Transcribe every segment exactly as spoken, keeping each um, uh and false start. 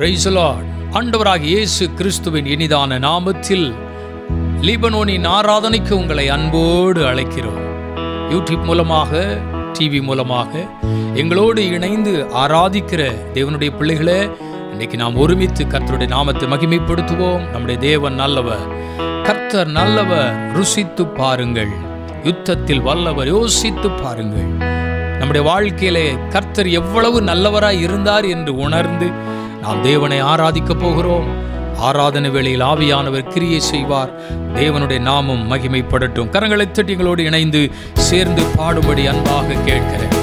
Price Lord. ஆண்டவராகிய இயேசு கிறிஸ்துவின் இனிதான நாமத்தில் லீபனோனின் ஆராதனைக்கு உங்களை அன்போடு அழைக்கிறோம். யூடியூப் மூலமாக, டிவி மூலமாக எங்களோடு இணைந்து ஆராதிக்கிற தேவனுடைய பிள்ளைகளே, இன்னைக்கு நாம் ஒருமித்து கர்த்தருடைய நாமத்தை மகிமைப்படுத்துவோம். நம்முடைய தேவன் நல்லவர், கர்த்தர் நல்லவர், ருசித்து பாருங்கள். யுத்தத்தில் வல்லவர், யோசித்து பாருங்கள். நம்முடைய வாழ்க்கையிலே கர்த்தர் எவ்வளவு நல்லவராய் இருந்தார் என்று உணர்ந்து நாம் தேவனை ஆராதிக்க போகிறோம். ஆராதனை வேளையில் ஆவியானவர் கிரியை செய்வார். தேவனுடைய நாமம் மகிமைப்படட்டும். கரங்களை தட்டிங்களோடு இணைந்து சேர்ந்து பாடுபடி அன்பாக கேட்கிறேன்.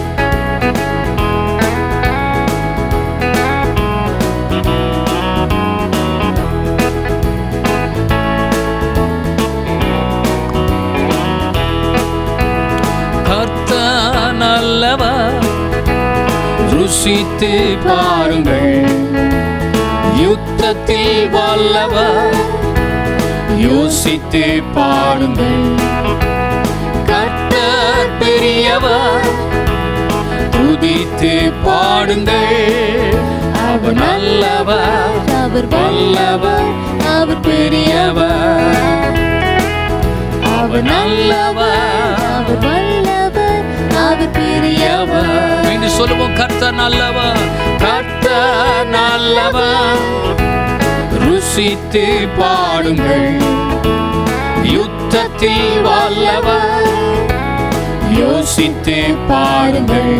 கர்த்தர் நல்லவர், ருசித்து பாருங்கள். யுத்தத்தில் வல்லவர், யோசித்து பாருங்கள். கர்த்தர் பெரியவர், துதித்து பாடுங்கள். அவர் நல்லவர், அவர் வல்லவர், அவர் பெரியவர். அவர் நல்லவர், அவர் வல்லவர், அவர் பெரியவர். சொல்லுவோம், கர்த்தர் நல்லவர், கர்த்தர் நல்லவர். ருசித்து பாடுங்கள். யுத்தத்தில் வல்லவர், யோசித்து பாடுங்கள்.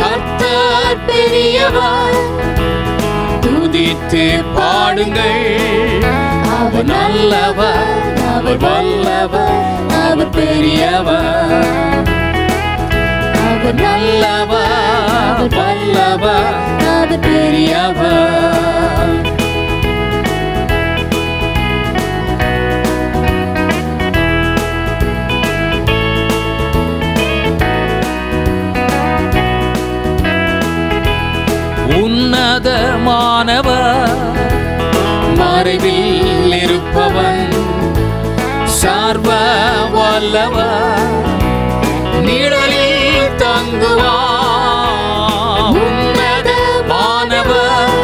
கர்த்தர் பெரியவர், துதித்து பாடுங்கள். அவர் நல்லவர், அவர் வல்லவர், அவர் பெரியவர். அவர் நல்லவர், அவர் வல்லவர், அவர் பெரியவர். உன்னதமானவர், மறைவில் இருப்பவன், சர்வ வல்லவர், நிழலில் தங்குவார். உன்னதமானவர்,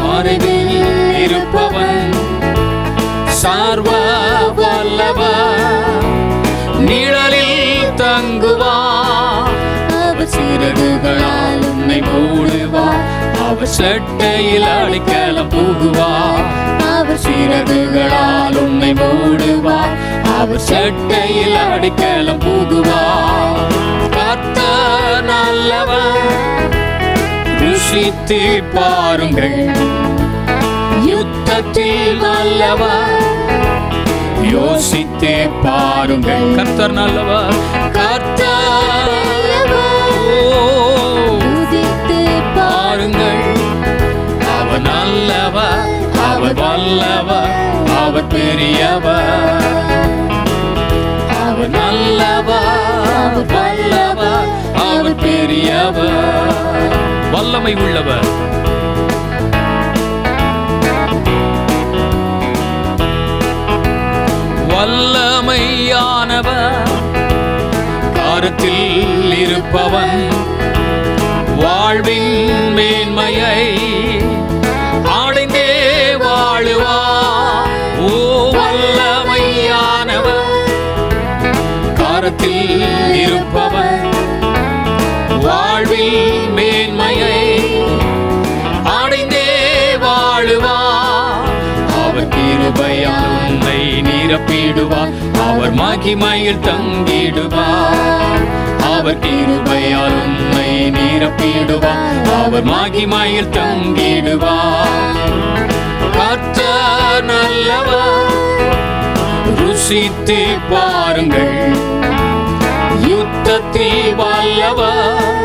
மறைவில் இருப்பவன், சர்வ வல்லவர், நிழலில் தங்குவார். அவர் சிறகுகளால் உன்னை மூடுவார். அவர் சட்டையில் அடைக்கலம் புகுவார். அவர் சிறகுகளால் உன்னை மூடுவார். அவர் சட்டையில் அடைக்கலம் புகுவார். கர்த்தர் நல்லவர், ருசித்து பாருங்கள். யுத்தத்தில் நல்லவர், யோசித்து பாருங்கள். கர்த்தர் நல்லவர், கர்த்தர் ருசித்து பாருங்கள். அவர் நல்லவர், அவர் வல்லவர், அவர் பெரியவர். அவர் நல்லவர், அவர் வல்லவர், அவர் பெரியவர். வல்லமை உள்ளவர். வல்லமையானவர், கருத்தில் இருப்பவன், வாழ்வின் மேன்மையை அடைந்தே வாழுவார். ஓ வல்லமையானவர், கரத்தில் இருப்பவர், வாழ்வில் மேன்மையை அடைந்தே வாழுவார். அவர் கிருபையால் உன்னை நிரப்பிடுவார். அவர் மகிமையில் தங்கிடுவார். அவர் கிருபையால் உன்னை நிரப்பிடுவார். அவர் மகிமையில் தங்கிடுவார். கர்த்தர் நல்லவர், ருசித்து பாருங்கள். யுத்தத்தில் வல்லவர்,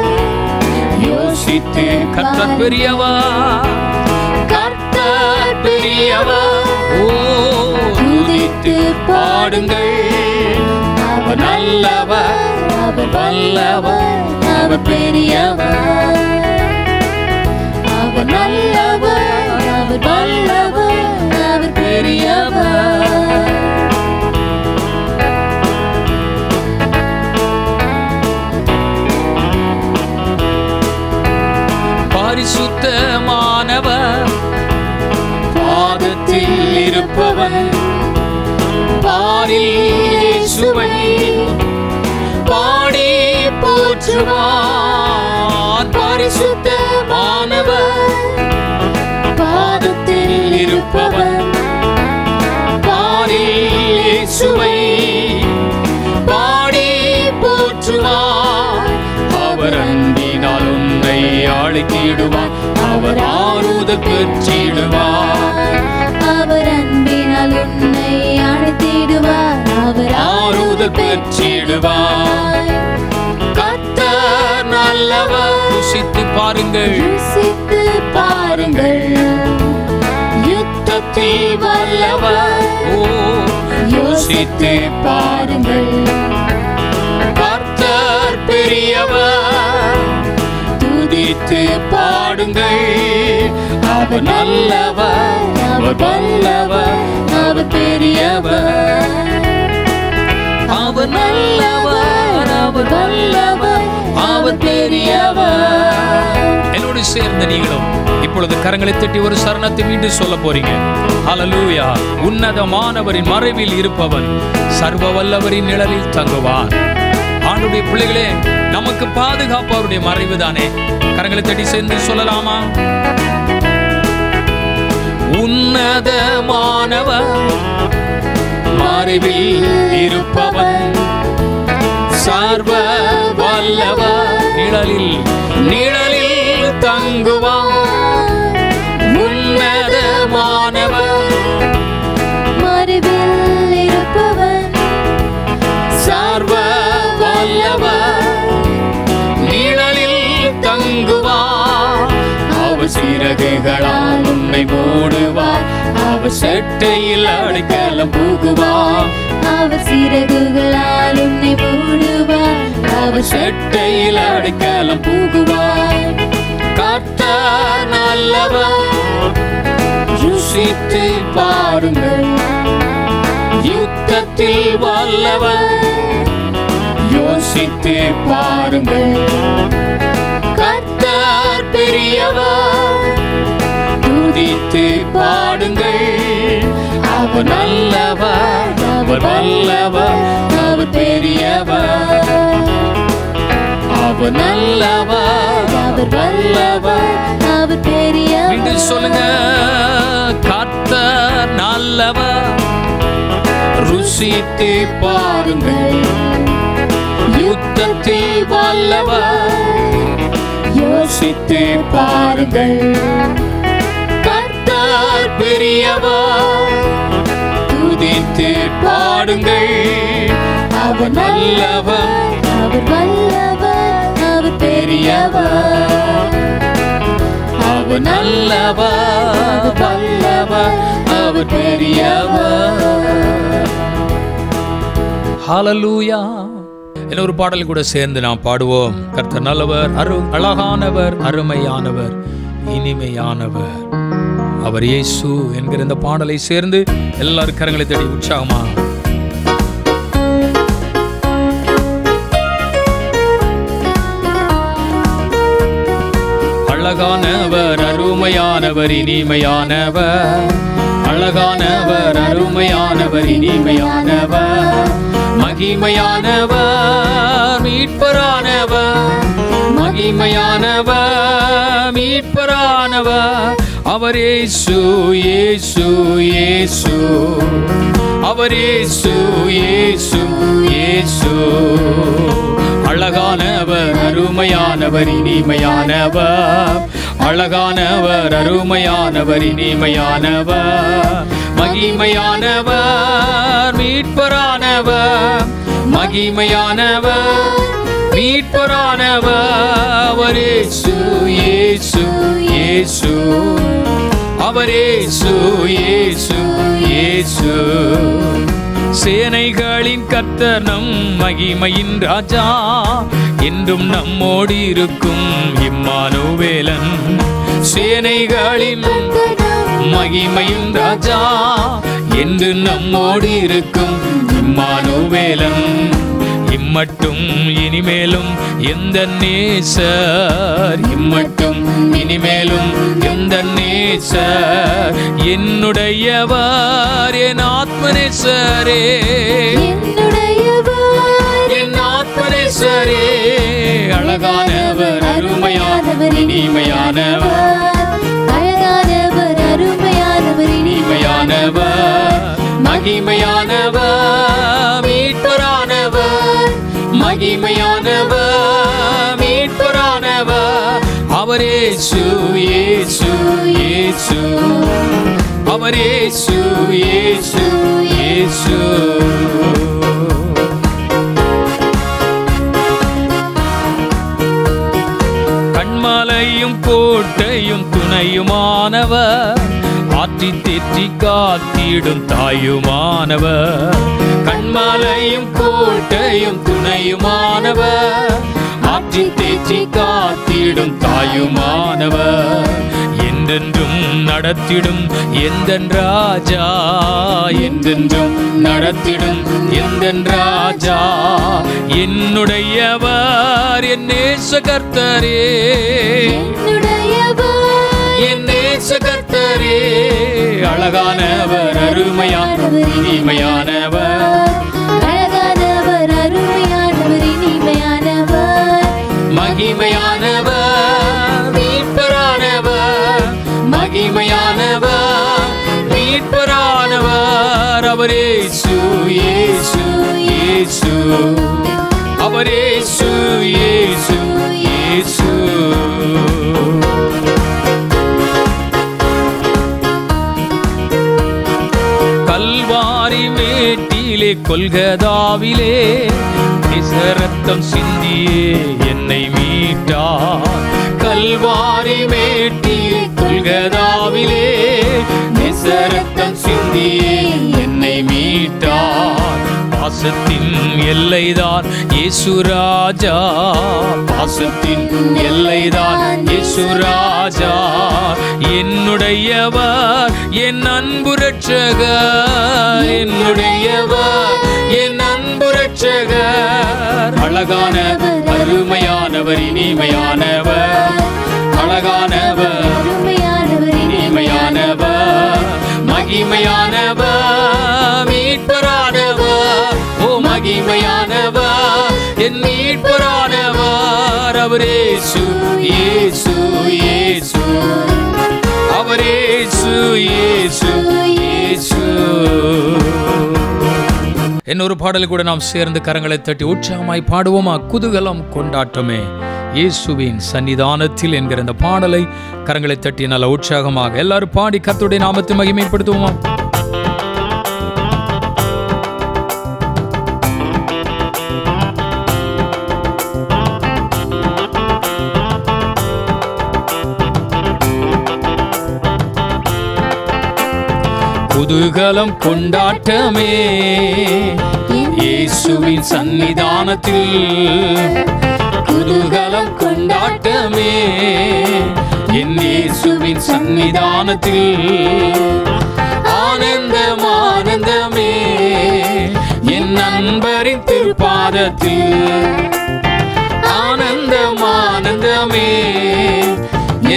யோசித்து. கர்த்தர் பெரியவர், கர்த்தர் பெரியவர். ஓ துதித்து பாடுங்கள். அவர் நல்லவர், அவர் வல்லவர், அவர் பெரியவர். அவர் நல்லவர், அவர் வல்லவர், அவர் பெரியவர். சுத்தமா வானில் இருப்பவன், வானில் இயேசுவை பாடி போற்றுவார். பரிசுத்தமானவர், பாதத்தில் இருப்பவன், வானில் இயேசுவை பாடி போற்றுவார். அவர் அன்பினால் உன்னை ஆழ்த்திடுவார், அவர் ஆறுதல் பெற்றிடுவார். அவர் அன்பினால் உன்னை ஆழ்த்திடுவார், அவர் ஆறுதல் பெற்றிடுவார். கர்த்தர் நல்லவர், ருசித்து பாருங்கள், ருசித்து பாருங்கள். யுத்தத்தில் வல்லவர், ஓ யோசித்து பாருங்கள். கர்த்தர் பெரியவர், துதித்து பாடுங்கள். அவர் நல்லவர், அவர் வல்லவர், அவர் பெரியவர். அவர் நல்லவர், அவர் வல்லவர், அவர் பெரியவர். என்னோடு சேர்ந்த நீங்களும் இப்பொழுது கரங்களை தட்டி ஒரு சரணத்தை மீண்டும் சொல்ல போறீங்க. ஹல்லேலூயா. உன்னதமானவரின் மறைவில் இருப்பவன் சர்வ வல்லவரின் நிழலில் தங்குவான். ஆண்டுடைய பிள்ளைகளே, நமக்கு பாதுகாப்பு அவருடைய மறைவு தானே. கரங்களை தட்டி சேர்ந்து சொல்லலாமா? உன்னதமானவர் மறைவில் இருப்பவன், சர்வ வல்லவர் நிழலில் நிழலில் தங்குவான். உன்னதமானவர் மறைவில் இருப்பவன், சர்வ வல்லவர் நிழலில் தங்குவான். அவர் சிறகுகளால் உன்னை மூடுவார், அவர் செட்டையில் அடைக்கலம் புகுவார். அவர் சிறகுகளால் உன்னை மூடுவார், அவர் செட்டையில் அடைக்கலம் புகுவார். கர்த்தர் நல்லவர், ருசித்து பாருங்கள். யுத்தத்தில் வல்லவர், யோசித்து பாருங்கள். கர்த்தர் பெரியவர், துதித்து பாடுங்கள். அவர் நல்லவர், அவர் வல்லவர், அவர் பெரியவர். அவர் நல்லவர், அவர் வல்லவர், அவர் பெரியவர். என்று சொல்லுங்க. கர்த்தர் நல்லவர், ருசித்து பாருங்கள். யுத்தத்தில் வல்லவர், யோசித்து பாருங்கள். பெரியவர், துதித்து பாடுங்கள். அவர் நல்லவர், அவர் வல்லவர், அவர் பெரியவர். அவர் நல்லவர், அவர் வல்லவர், அவர் பெரியவர். ஹல்லேலூயா. இன்னொரு பாடல் கூட சேர்ந்து நாம் பாடுவோம். கர்த்தர் நல்லவர், அரு அழகானவர், அருமையானவர், இனிமையானவர் அவர் இயேசு என்கிற இந்த பாடலை சேர்ந்து எல்லாரும் கரங்களை தட்டி உற்சாகமா. அழகானவர், அருமையானவர், இனிமையானவர். அழகானவர், அருமையானவர், இனிமையானவர். மகிமையானவர், மீட்பரானவர். மகிமையானவர், மீட்பரானவர். அவர் இயேசு, இயேசு, இயேசு. அவர் இயேசு, இயேசு, இயேசு. அழகானவர், அருமையானவர், இனிமையானவர். அழகானவர், அருமையானவர், இனிமையானவர். மகிமையானவர், மீட்பரானவர். மகிமையானவர், மீட்பரானவர். அவர் இயேசு, இயேசு, இயேசு. அவர் இயேசு, இயேசு, இயேசு. சேனைகளின் கர்த்தர், நம் மகிமையின் ராஜா, என்றும் நம்மோடு இருக்கும் இம்மானுவேலன். சேனைகளின் மகிமையின் ராஜா, என்று நம்மோடு இருக்கும் இம்மானுவேலன். இம்மட்டும் இனிமேலும் எந்த நேசர் இம்மட்டும் இனிமேலும் எந்த நேசர் என்னுடையவர் என் ஆத்மநேசரே என் ஆத்மநேசரே அழகானவர் அருமையானவர் இனிமையானவர் அழகானவர் அருமையானவர் இனிமையானவர் மகிமையானவர் மீட்பரானவர் மகிமையானவர் மீட்பரானவர் அவரே இயேசு இயேசு இயேசு அவரே இயேசு இயேசு இயேசு கண்மலையும் கோட்டையும் துணையுமானவர் ஆற்றி தேற்றி காத்திடும் தாயுமானவர் கண்மலையும் கோட்டையும் துணையுமானவர் ஆற்றி தேற்றி காத்திடும் தாயுமானவர் என்றென்றும் நடத்திடும் எந்தன் ராஜா என்றென்றும் நடத்திடும் எந்தன் ராஜா என்னுடையவர் என் நேசகர்த்தரே கர்த்தரே அழகானவர் அருமையானவர் இனிமையானவர் அழகானவர் அருமையானவர் இனிமையானவர் மகிமையானவர் மீட்பரானவர் மகிமையானவர் மீட்பரானவர் அவரே இயேசு இயேசு இயேசு அவரே இயேசு இயேசு இயேசு வேட்டிலே கொல்கதாவிலே ரத்தம் சிந்தியே என்னை மீட்டார் கல்வாரி வேட்டிலே கொல்கதாவிலே ரத்தம் சிந்தியே என்னை மீட்டார் பாசத்தின் எல்லைதான் இயேசு ராஜா பாசத்தின் எல்லைதான் இயேசு ராஜா என்னுடையவர் என் அன்பு இரட்சகர் என்னுடையவர் என் அன்பு இரட்சகர் அழகானவர் அருமையானவர் இனிமையானவர் அழகானவர் அருமையானவர் இனிமையானவர் மகிமையானவர் மீட்பரானவர் ஓ மகிமையானவர் என் மீட்பரானவர் அவரே இயேசு இயேசு இயேசு அவரே இயேசு இயேசு இயேசு இன்னொரு பாடல் கூட நாம் சேர்ந்து கரங்களை தட்டி உற்சாகமாய் பாடுவோமா குதூகலம் கொண்டாட்டமே இயேசுவின் சன்னிதானத்தில் என்கிற இந்த பாடலை கரங்களை தட்டி நல்ல உற்சாகமாக எல்லாரும் பாடி கர்த்தருடைய நாமத்தை மகிமைப்படுத்துவோமா. குதூகலம் கொண்டாட்டமே இயேசுவின் சன்னிதானத்தில் குதூகலம் கொண்டாட்டமே என் இயேசுவின் சன்னிதானத்தில் ஆனந்தம் ஆனந்தமே என் நண்பரின் திருப்பாதத்தில் ஆனந்தம் ஆனந்தமே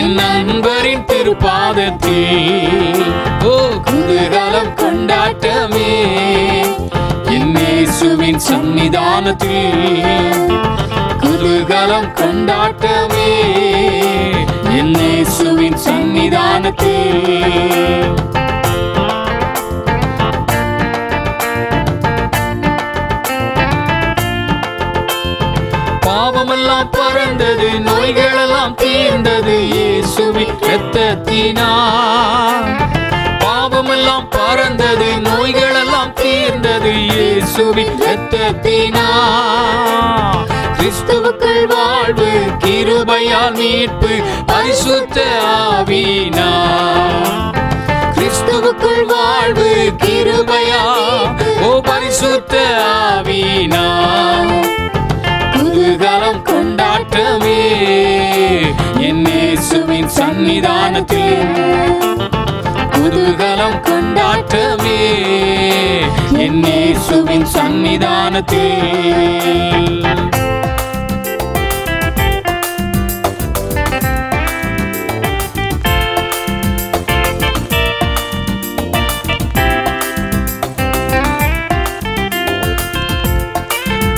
என் நண்பரின் திருப்பாதத்தில் ஓ குதூகலம் கொண்டாட்டமே என் இயேசுவின் சன்னிதானத்தில் குதூகலம் கொண்டாட்டமே என் இயேசுவின் சன்னிதானத்தில் பாவமெல்லாம் பறந்தது நோய்களெல்லாம் தீர்ந்தது இயேசுவின் இரத்தத்தினால் பாவமெல்லாம் பறந்தது நோய்களெல்லாம் தீர்ந்தது இயேசுவின் இரத்தத்தினால் கிறிஸ்துவுக்குள் வாழ்வு கிருபையால் மீட்பு பரிசுத்த ஆவியினால் கிறிஸ்துவுக்குள் வாழ்வு கிருபையால் ஓ பரிசுத்த ஆவியினால் குதூகலம் கொண்டாட்டமே என் இயேசுவின் சன்னிதானத்தில் குதூகலம் கொண்டாட்டமே என் இயேசுவின் சன்னிதானத்தில்.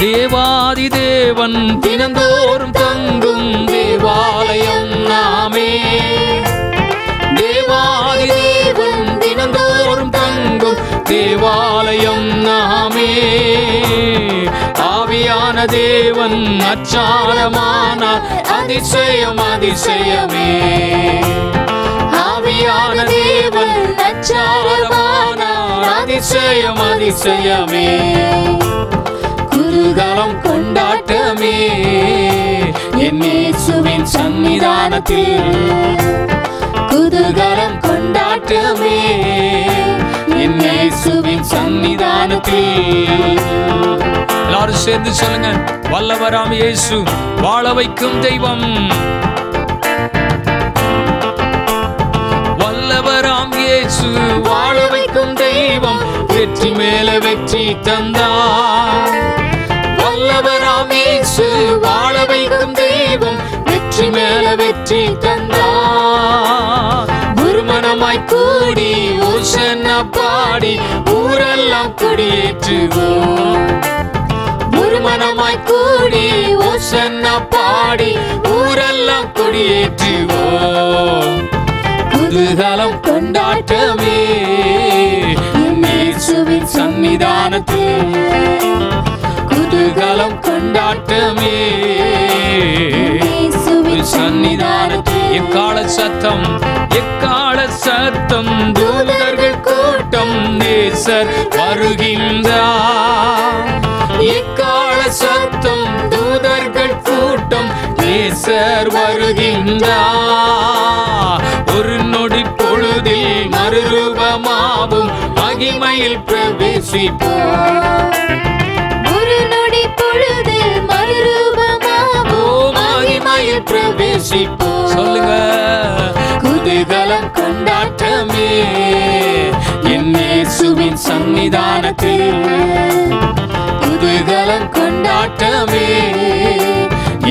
தேவாதி தேவன் தினந்தோறும் தங்கும் தேவாலயம் நாமே. தேவாதி தேவன் தினந்தோறும் தங்கும் தேவாலயம் நாமே. ஆவியான தேவன் அச்சாரமானார் அதிசயம் அதிசயமே. ஆவியான தேவன் அச்சாரமானார் அதிசயம் அதிசயமே. குருகாலம் கொண்டாட்டமே என் இயேசுவின் சன்னிதானத்தில். குருகாலம் கொண்டாட்டமே என் இயேசுவின் சன்னிதானத்தில். எல்லாரும் சேர்ந்து சொல்லுங்க, வல்லவராம் இயேசு வாழ வைக்கும் தெய்வம். வல்லவராம் இயேசு வாழ வைக்கும் தெய்வம், வெற்றி மேல வெற்றி தந்தார். வல்லவராம் இயேசு வாழ வைக்கும் தெய்வம், வெற்றி மேல வெற்றி தந்தார். குருமனமாய் கூடி ஓசன்னா பாடி ஊரெல்லாம் குடியேற்றுவோம். குருமனமாய் கூடி ஓசன்னா பாடி ஊரெல்லாம் குடியேற்றுவோம். குதூகலம் கொண்டாட்டமே என் இயேசுவின் சன்னிதானத்தில். குதூகலம் கொண்டாட்டமே சன்னிதானத்தில். எக்கால சத்தம் எக்கால சத்தம் தூதர்கள் கூட்டம் நேசர் வருகின்றார். எக்கால சத்தம் தூதர்கள் கூட்டம் நேசர் வருகின்றார். ஒரு நொடி பொழுதில் மறுரூபமாவும் மகிமையில் பிரவேசிப்பார். சொல்லுங்க, குதூகலம் கொண்டாட்டமே என் இயேசுவின் சன்னிதானத்தில். குதூகலம் கொண்டாட்டமே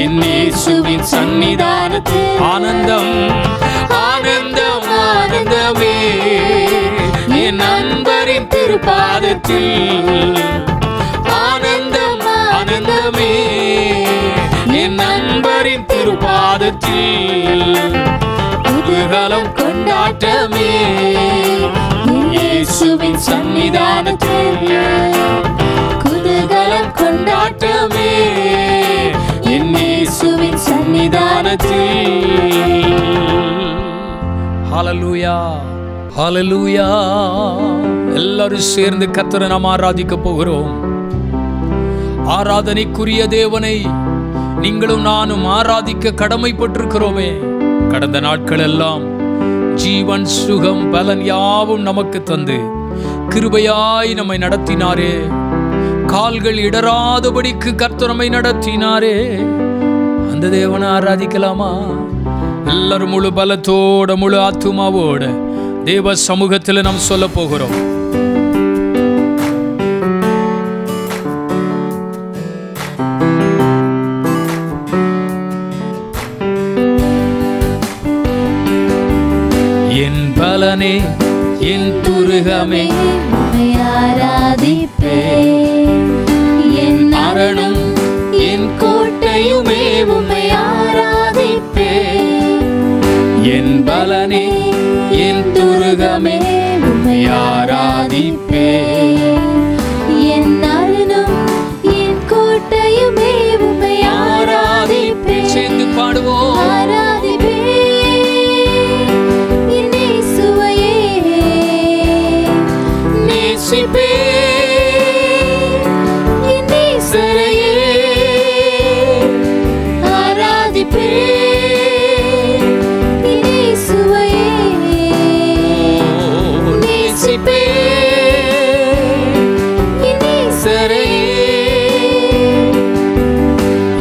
என் இயேசுவின் சன்னிதானத்தில். ஆனந்தம் ஆனந்தம் ஆனந்தமே என் நண்பரின் திருப்பாதத்தில். ஆனந்தம் ஆனந்தமே என் நண்பரின் திருப்பாதத்தில். குதூகலம் கொண்டாட்டமே இயேசுவின் சன்னிதானத்தில். குதூகலம் கொண்டாட்டமே என் இயேசுவின் சன்னிதானத்தில். ஹல்லேலூயா ஹல்லேலூயா. எல்லாரும் சேர்ந்து கர்த்தரை நாம் ஆராதிக்க போகிறோம். ஆராதனைக்குரிய தேவனை நீங்களும் நானும் ஆராதிக்க கடமைப்பட்டிருக்கிறோமே. கடந்த நாட்கள் எல்லாம் ஜீவன் சுகம் பலன் யாவும் நமக்கு தந்து கிருபையாய் நம்மை நடத்தினாரே. கால்கள் இடராதபடிக்கு கர்த்தர் நம்மை நடத்தினாரே. அந்த தேவனை ஆராதிக்கலாமா? எல்லாரும் முழு பலத்தோட முழு ஆத்துமாவோட தேவ சமூகத்தில் நாம் சொல்ல போகிறோம். பலனே என் துருகமே உம்மை ஆராதிப்பேன். என் அரணம் என் கோட்டையுமே உம்மை ஆராதிப்பேன். என் பலனே என் துருகமே உம்மை ஆராதிப்பேன். என் அரணம் என் கோட்டையுமே உம்மை ஆராதிப்பேன். சேர்ந்து பாடுவோம்.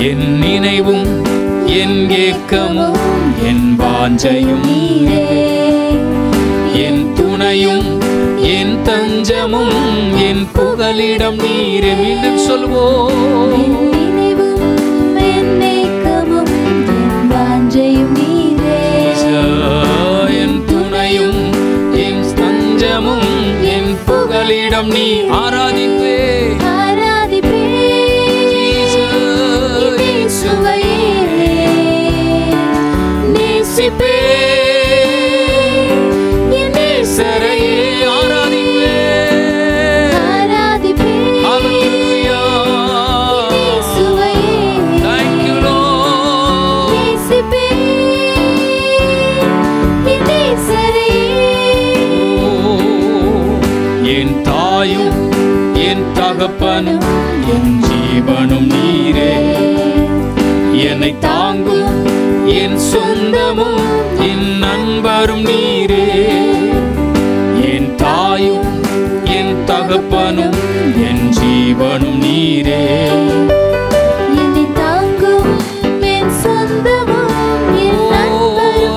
என் நினைவும் என் ஏக்கமும் என் வாஞ்சையும் நீரே. என் துணையும் நெஞ்சமும் என் புகலிடம் நீரே மீண்டும் சொல்வோம். புகலிடம் நீ ஆராதிப்பே ஆராதிப்பே இயேசுவையே நேசிப்பே நேசரையே ஆராதிப்பே ஆராதிப்பே ஹalleluya இயேசுவையே thank you lord நேசிப்பே தகப்பனும் என் ஜீவனும் நீரே, என்னை தாங்கும் என் சொந்தமும் என் நண்பரும் நீரே, என் தாயும் என் தகப்பனும் என் ஜீவனும் நீரே, என்னை தாங்கும் என் சொந்தமும் என் நண்பரும்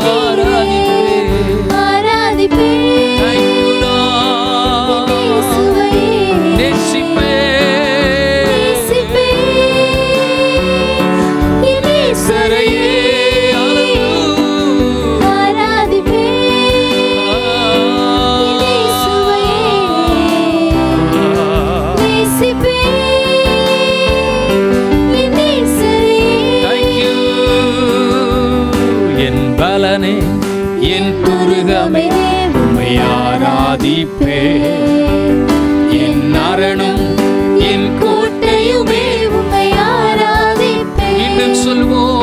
நீரே. ஆராதிப்பே என் துருகமே உம்மை ஆராதிப்பே, என் அரணும் என் கோட்டையுமே உம்மை ஆராதிப்பே என்று சொல்வோம்.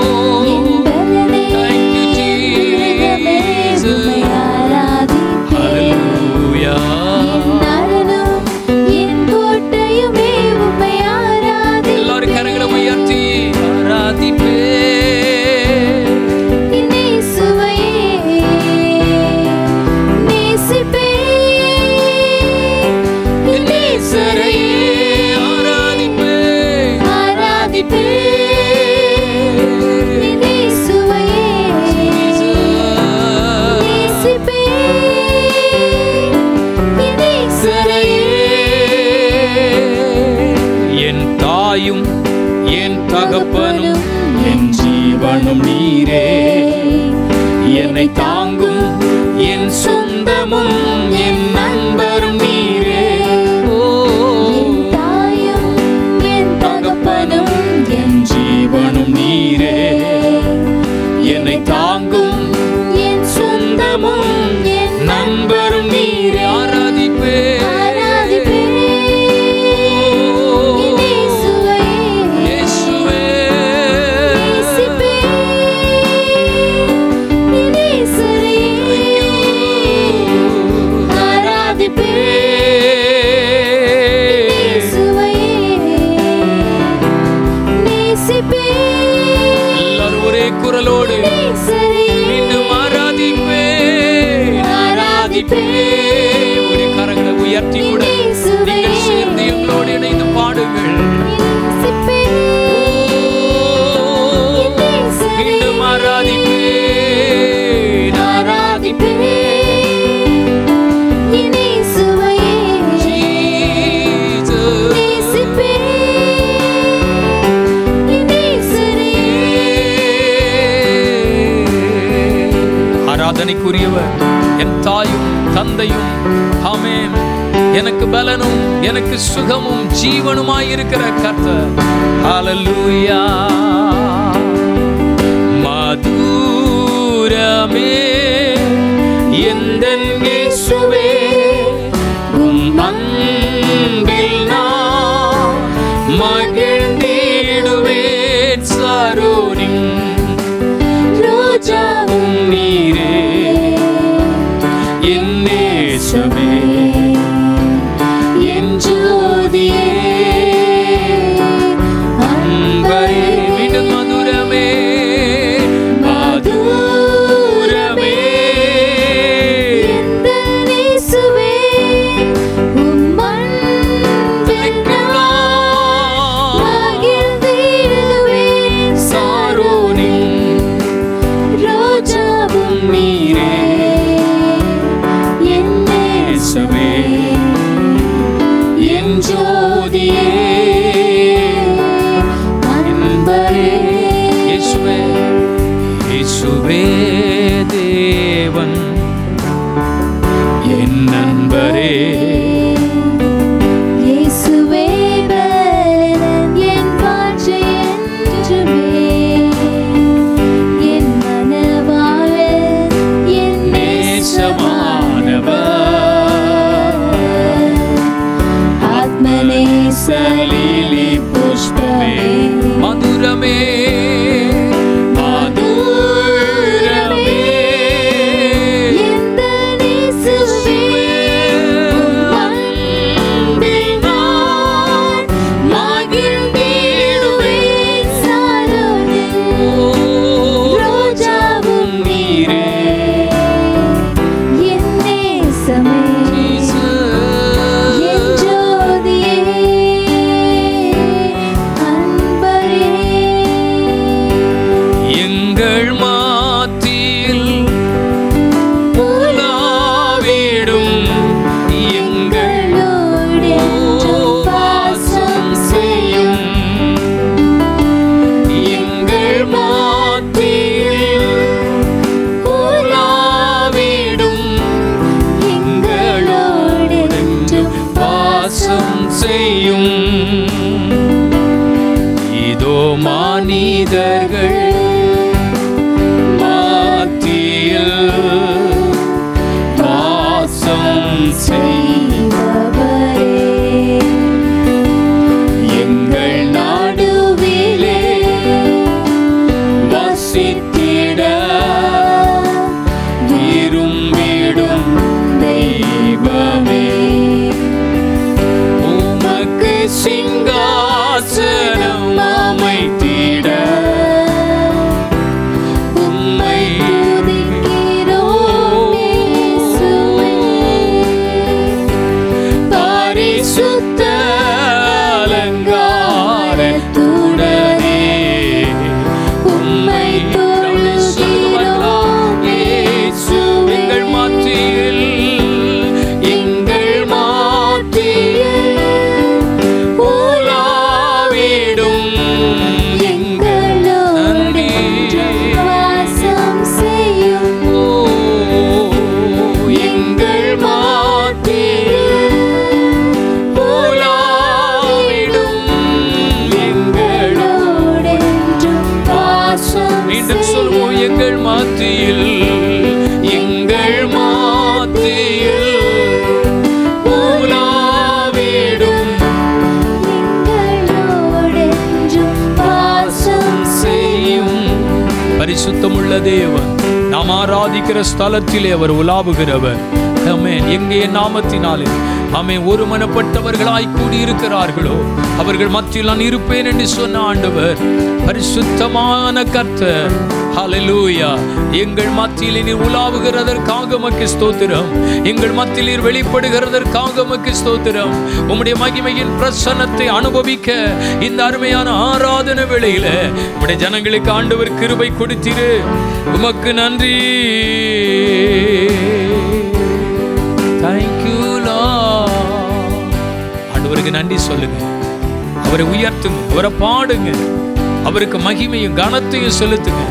Thank you Jesus, Hallelujah. என் அரணும் என் கோட்டையுமே உம்மை ஆராதிப்பே. எல்லாரும் கரங்களை உயர்த்தி ஆராதிப்பே. என் தகப்பனும் என் ஜீவனும் நீரே, என்னை தாங்கும் என் சொந்தமும் என் நண்பரும் நீரே, தாயும் என் தகப்பனும் என் ஜீவனும் நீரே, என்னை தாங்கும் என் சொந்தமும் என் நண்பரும் நீரே. ஆராதிப்பே குரலோடு மீண்டும் ஆராதிப்பே ஆராதிப்பே. ஒரு கரங்களை உயர்த்தி கூட நீங்கள் சேர்ந்து எங்களோடு இணைந்து பாடுங்கள். மீண்டும் ஆராதிப்பே ஆராதிப்பே ஆராதனைக்குரியவர் என் தாயும் தந்தையும் ஆமென். எனக்கு பலனும் எனக்கு சுகமும் ஜீவனுமாயிருக்கிற கர்த்தர் ஹalleluya. மதுரமே எந்தன் இயேசுவே உம் அன்பில் நான் மகிழ்ந்திடுவேன். சாரோனின் ரோஜாவும் நீரே மதுரமே மதுரமே செய்யும். இதோ மனிதர்கள் மாத்தியில் வாசம் செய்பவரே, எங்கள் நடுவிலே வசித்திட விரும்பிடும் தெய்வமே. உமக்கு சிங்காசனம் அமைத்திட உம்மை பரிசுத்த அலங்காரத்துடனே உம்மை தொழுகிறோம் இயேசுவே. எங்கள் மாற்றியில் எங்கள் மாற்றியில் உலாவிடும் எங்களோடு வாசம் செய்யும். ஓ, எங்கள் மாற்றியில் உலாவிடும் எங்களோடு வாசம். மீண்டும் சொல்வோம், எங்கள் மாற்றியில் எங்கள் மாற்றியில் உலாவிடும் எங்களோடென்றும் வாசம் செய்யும். பரிசுத்தமுள்ள தேவன், நாம் ஆராதிக்கிற ஸ்தலத்திலே அவர் உலாவுகிறவர். ஆமென். எங்கே நாமத்தினாலே ஆமே ஒருமனப்பட்டவர்களாய் கூடியிருக்கிறார்களோ அவர்கள் மத்தியில் நான் இருப்பேன் என்று சொன்ன ஆண்டவர், பரிசுத்தமான கர்த்தர், ஹல்லேலூயா, எங்கள் மத்தியில் நீர் உலாவுகிறதற்காக உமக்கு ஸ்தோத்திரம். எங்கள் மத்தியில் நீர் வெளிப்படுகிறதற்காக உமக்கு ஸ்தோத்திரம். உம்முடைய மகிமையின் பிரசன்னத்தை அனுபவிக்க இந்த அருமையான ஆராதனை வேளையில உம்முடைய ஜனங்களுக்கு ஆண்டவர் கிருபை கொடுத்திரு. உமக்கு நன்றி. Thank you Lord. ஆண்டவருக்கு நன்றி சொல்லுங்க, அவரை உயர்த்துங்க, அவரை பாடுங்க, அவருக்கு மகிமையும் கனத்தையும் செலுத்துங்க.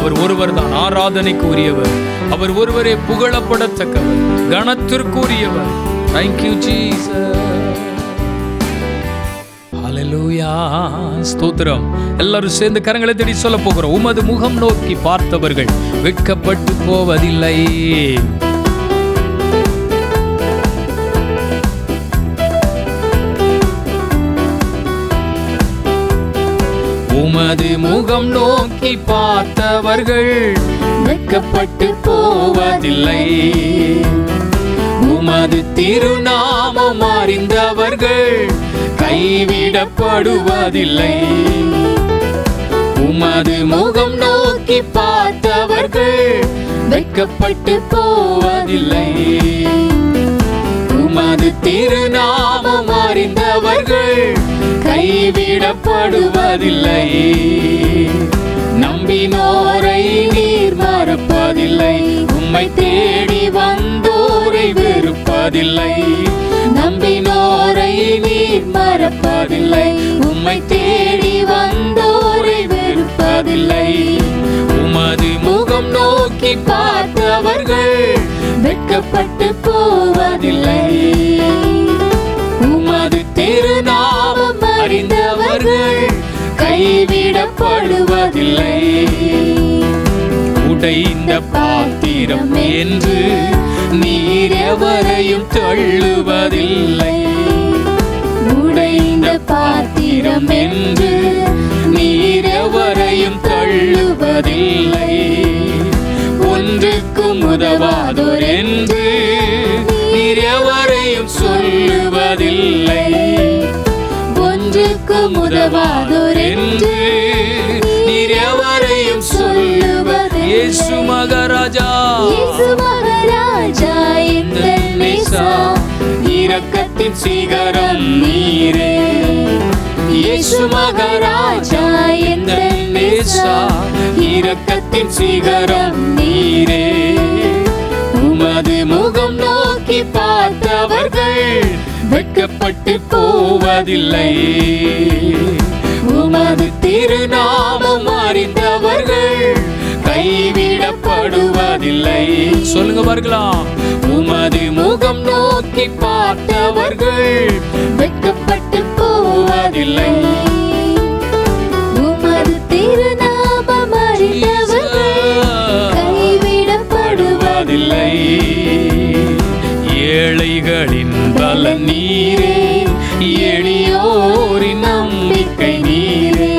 அவர் ஒருவர் தான் ஆராதனைக்கு உரியவர், அவர் ஒருவரே புகழப்படத்தக்கவர், கனத்திற்கு உரியவர். Thank you Jesus. ஹல்லேலூயா, ஸ்தோத்திரம். எல்லாரும் சேர்ந்து கரங்களை தேடி சொல்ல போகிறோம். உமது முகம் நோக்கி பார்த்தவர்கள் வெட்கப்பட்டு போவதில்லை. உமது முகம் நோக்கி பார்த்தவர்கள் வெட்கப்பட்டு போவதில்லை. உமது திருநாமம் அறிந்தவர்கள் கைவிடப்படுவதில்லை. உமது முகம் நோக்கி பார்த்தவர்கள் வெட்கப்பட்டு போவதில்லை. உமது திருநாமம் அறிந்தவர்கள் கைவிடப்படுவதில்லை. நம்பினோரை நீர் மறப்பதில்லை, உம்மை தேடி வந்தோரை வெறுப்பதில்லை. நம்பினோரை நீர் மறப்பதில்லை, உம்மை தேடி வந்தோரை வெறுப்பதில்லை. உமது முகம் நோக்கி பார்த்தவர்கள் வெட்கப்பட்டு போவதில்லை. உமது திருநாமம் அறிந்தவர்கள் கைவிடப்படுவதில்லை. உடைந்த பாத்திரம் என்று நீர் எவரையும் தள்ளுவதில்லை. உடைந்த பாத்திரம் என்று நீர் எவரையும் தள்ளுவதில்லை. ஒன்றுக்கும் உதவாதோர் என்று நீர் எவரையும் சொல்லுவதில்லை. ஒன்றுக்கும் உதவாதோர் என்று நீர் எவரையும் சொல்லுவதில்லை. இயேசு மகாராஜா, இயேசு மகாராஜா, எங்கள் நேசா, இரக்கத்தின் சிகரம் நீரே. இயேசு மகாராஜா, எங்கள் நேசா, இரக்கத்தின் சிகரம் நீரே. உமது முகம் நோக்கி பார்த்தவர்கள் வெட்கப்பட்டு போவதில்லை. உமது திருநாமம் அறிந்தவர்கள் கைவிடப்படுவதில்லை. சொல்லுங்க பார்க்கலாம், உமது முகம் நோக்கி பார்த்தவர்கள் வெட்கப்பட்டு போவதில்லை. உமது திருநாமம் அறிந்தவர்கள் கைவிடப்படுவதில்லை. ஏழைகளின் பலன் நீரே, எளியோரின் நம்பிக்கை நீரே.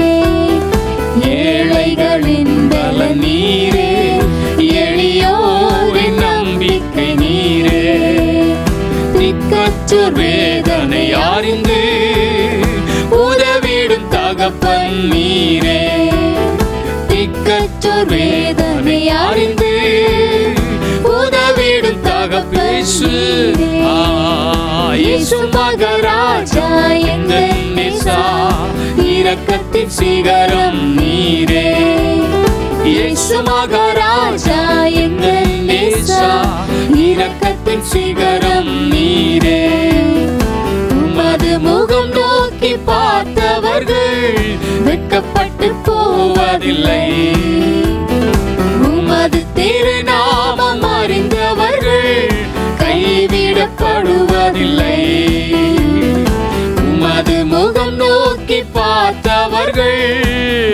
ஏழைகளின் பலன் நீரே, எளியோரின் நம்பிக்கை நீரே. திக்கற்ற வேதனை அறிந்து உதவிடும் தகப்பன் நீரே. திக்கற்ற வேதனை அறிந்து உதவிடும் தகப்பேசு. இயேசு மகராஜா எங்கள் நேசா, இரக்கத்தின் சிகரம் நீரே. இயேசு மகராஜா எங்கள் நேசா, இரக்கத்தின் சிகரம் நீரே. உமது முகம் நோக்கி பார்த்தவர்கள் வெட்கப்பட்டு போவதில்லை. உமது திருநாமம் அறிந்தவர்கள் கைவிடப்படுவதில்லை. உமது முகம் நோக்கி பார்த்தவர்கள்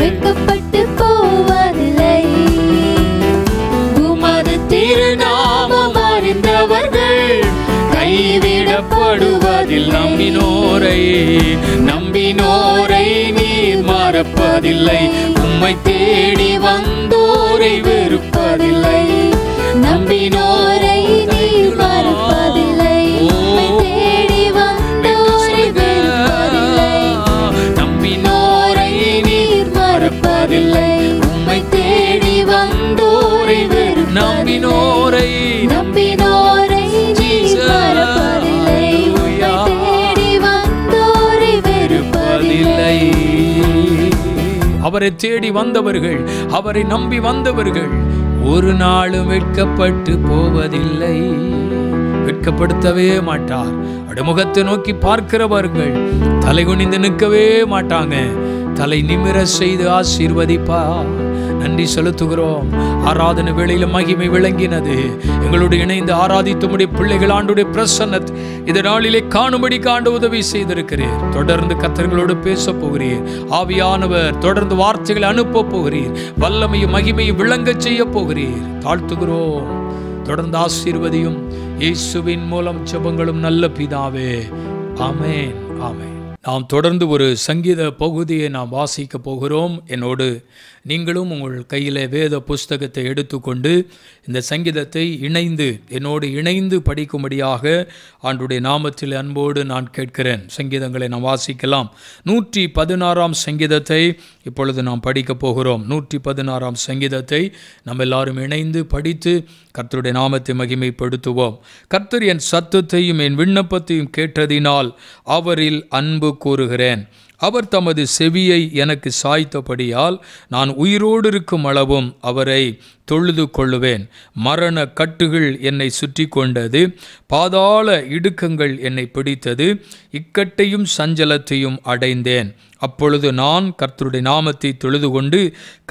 வெட்கப்பட்டு போவதில்லை. உமது திருநாமம் அறிந்தவர்கள் கைவிடப்படுவதில்லை. நம்பினோரை நம்பினோரை நீர் மறப்பதில்லை. உம்மை தேடி வந்தோரை வெறுப்பதில்லை. நம்பினோரை நீர் மறப்பதில்லை. உம்மை தேடி வந்தோரை வெறுப்பதில்லை. நம்பினோரை நீர் மறப்பதில்லை. உம்மை தேடி வந்தோரை வெறுப்பதில்லை. நம்பினோரை நம்பினோரை நீர் மறப்பதில்லை. உம்மை தேடி வந்தோரை வெறுப்பதில்லை. அவரை தேடி வந்தவர்கள், அவரை நம்பி வந்தவர்கள் ஒரு நாளும் வெட்கப்பட்டு போவதில்லை. வெட்கப்படுத்தவே மாட்டார். அடுமுகத்தை நோக்கி பார்க்கிறவர்கள் தலைகுனிந்து நிற்கவே மாட்டாங்க. தலை நிமிர செய்து ஆசீர்வதிப்பா. நன்றி செலுத்துகிறோம். ஆராதனை வேளையில மகிமை விளங்கினது. எங்களோடு இணைந்து ஆராதித்துடைய பிள்ளைகள் ஆண்டுடைய பிரசன்னத்தை இந்த நாளிலே காணும்படி காண்டு உதவி செய்திருக்கிறீர். தொடர்ந்து கர்த்தர்களோடு பேச போகிறீர். ஆவியானவர் தொடர்ந்து வார்த்தைகளை அனுப்ப போகிறீர். வல்லமையும் மகிமையும் விளங்க செய்ய போகிறீர். தாழ்த்துகிறோம். தொடர்ந்து ஆசீர்வதியும். இயேசுவின் மூலம் ஜெபங்களும் நல்ல பிதாவே, ஆமென், ஆமென். நாம் தொடர்ந்து ஒரு சங்கீத பகுதியை நாம் வாசிக்க போகிறோம். என்னோடு நீங்களும் உங்கள் கையிலே வேத புஸ்தகத்தை எடுத்துக்கொண்டு இந்த சங்கீதத்தை இணைந்து என்னோடு இணைந்து படிக்கும்படியாக ஆண்டுடைய நாமத்தில் அன்போடு நான் கேட்கிறேன். சங்கீதங்களை நாம் வாசிக்கலாம். நூற்றி பதினாறாம் சங்கீதத்தை இப்பொழுது நாம் படிக்க போகிறோம். நூற்றி பதினாறாம் சங்கீதத்தை நம்ம எல்லாரும் இணைந்து படித்து கர்த்தருடைய நாமத்தை மகிமைப்படுத்துவோம். கர்த்தர் என் சத்தத்தையும் என் விண்ணப்பத்தையும் கேட்டதினால் அவரில் அன்பு கூறுகிறேன். அவர் தமது செவியை எனக்கு சாய்த்தபடியால் நான் உயிரோடு இருக்கும் அளவும் அவரை தொழுது கொள்ளுவேன். மரண கட்டுகள் என்னை சுற்றி கொண்டது, பாதாள இடுக்கங்கள் என்னை பிடித்தது, இக்கட்டையும் சஞ்சலத்தையும் அடைந்தேன். அப்பொழுது நான் கர்த்தருடைய நாமத்தை தொழுது கொண்டு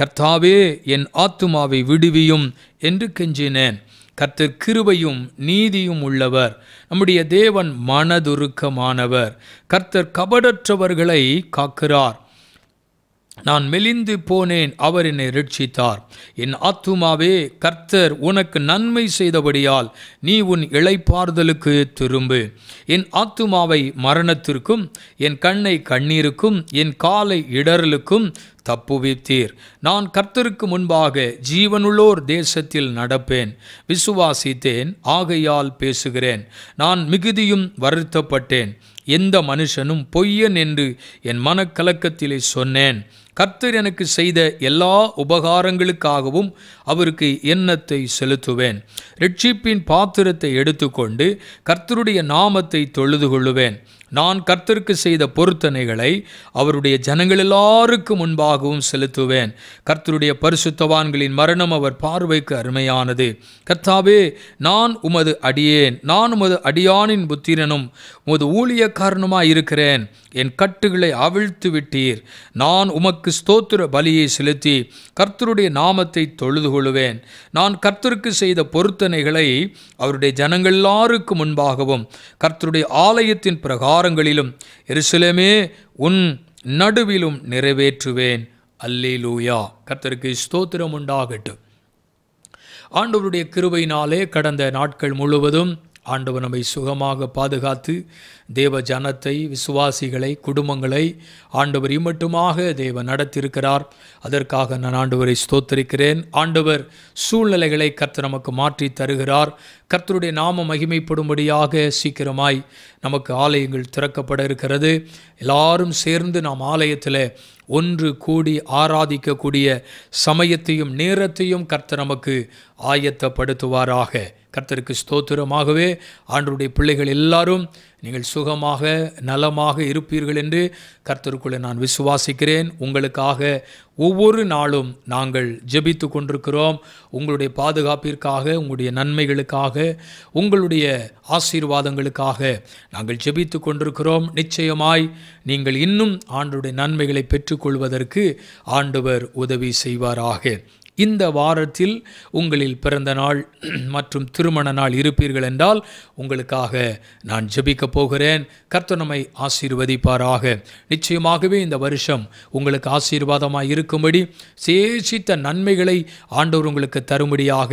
கர்த்தாவே என் ஆத்துமாவை விடுவியும் என்று கெஞ்சினேன். கர்த்தர் கிருபையும் நீதியும் உள்ளவர், நம்முடைய தேவன் மனதுருக்கமானவர். கர்த்தர் கபடற்றவர்களை காக்கிறார். நான் மெலிந்து போனேன், அவர் என்னை ரட்சித்தார். என் ஆத்துமாவே, கர்த்தர் உனக்கு நன்மை செய்தபடியால் நீ உன் இளைப்பாறுதலுக்கு திரும்பு. என் ஆத்துமாவை மரணத்திற்கும் என் கண்ணை கண்ணீருக்கும் என் காலை இடறலுக்கும் தப்புவித்தீர். நான் கர்த்தருக்கு முன்பாக ஜீவனுள்ளோர் தேசத்தில் நடப்பேன். விசுவாசித்தேன், ஆகையால் பேசுகிறேன். நான் மிகுதியும் வருத்தப்பட்டேன். எந்த மனுஷனும் பொய்யன் என்று என் மனக்கலக்கத்திலே சொன்னேன். கர்த்தர் எனக்கு செய்த எல்லா உபகாரங்களுக்காகவும் அவருக்கு எண்ணத்தை செலுத்துவேன். ரட்சிப்பின் பாத்திரத்தை எடுத்துக்கொண்டு கர்த்தருடைய நாமத்தை தொழுது கொள்ளுவேன். நான் கர்த்தருக்கு செய்த பொருத்தனைகளை அவருடைய ஜனங்கள் எல்லாருக்கும் முன்பாகவும் செலுத்துவேன். கர்த்தருடைய பரிசுத்தவான்களின் மரணம் அவர் பார்வைக்கு அருமையானது. கர்த்தாவே, நான் உமது அடியேன், நான் உமது அடியானின் புத்திரனும் உமது ஊழியக்காரனுமாயிருக்கிறேன். என் கட்டுகளை அவிழ்த்து விட்டீர். நான் உமக்கு கர்த்தருக்கு ஸ்தோத்திர பலியை செலுத்தி கர்த்தருடைய நாமத்தை தொழுது கொள்வேன். நான் கர்த்தருக்கு செய்த பொருத்தனைகளை அவருடைய ஜனங்கள் எல்லாருக்கு முன்பாகவும் கர்த்தருடைய ஆலயத்தின் பிரகாரங்களிலும் எருசலேமே உன் நடுவிலும் நிறைவேற்றுவேன். அல்லேலூயா. கர்த்தருக்கு ஸ்தோத்திரம் உண்டாகட்டும். ஆண்டவருடைய கிருபையினாலே கடந்த நாட்கள் முழுவதும் ஆண்டவர் நம்மை சுகமாக பாதுகாத்து தேவ ஜனத்தை, விசுவாசிகளை, குடும்பங்களை ஆண்டவர் இம்மட்டுமாக தேவ நடத்தியிருக்கிறார். அதற்காக நான் ஆண்டவரை ஸ்தோத்திரிக்கிறேன். ஆண்டவர் சூழ்நிலைகளை கர்த்தர் நமக்கு மாற்றி தருகிறார். கர்த்தருடைய நாம மகிமைப்படும்படியாக சீக்கிரமாய் நமக்கு ஆலயங்கள் திறக்கப்பட இருக்கிறது. எல்லாரும் சேர்ந்து நாம் ஆலயத்தில் ஒன்று கூடி ஆராதிக்கக்கூடிய சமயத்தையும் நேரத்தையும் கர்த்தர் நமக்கு ஆயத்தப்படுத்துவாராக. கர்த்தருக்கு ஸ்தோத்திரமாகவே ஆண்டவருடைய பிள்ளைகள் எல்லாரும் நீங்கள் சுகமாக நலமாக இருப்பீர்கள் என்று கர்த்தருக்குள்ளே நான் விசுவாசிக்கிறேன். உங்களுக்காக ஒவ்வொரு நாளும் நாங்கள் ஜெபித்து கொண்டிருக்கிறோம். உங்களுடைய பாதுகாப்பிற்காக, உங்களுடைய நன்மைகளுக்காக, உங்களுடைய ஆசீர்வாதங்களுக்காக நாங்கள் ஜெபித்து கொண்டிருக்கிறோம். நிச்சயமாய் நீங்கள் இன்னும் ஆண்டவருடைய நன்மைகளை பெற்றுக்கொள்வதற்கு ஆண்டவர் உதவி செய்வாராக. இந்த வாரத்தில் உங்களில் பிறந்த நாள் மற்றும் திருமண நாள் இருப்பீர்கள் என்றால் உங்களுக்காக நான் ஜெபிக்கப் போகிறேன். கர்த்தர் நம்மை ஆசீர்வதிப்பாராக. நிச்சயமாகவே இந்த வருஷம் உங்களுக்கு ஆசீர்வாதமாக இருக்கும்படி சேஷித்த நன்மைகளை ஆண்டவர் உங்களுக்கு தரும்படியாக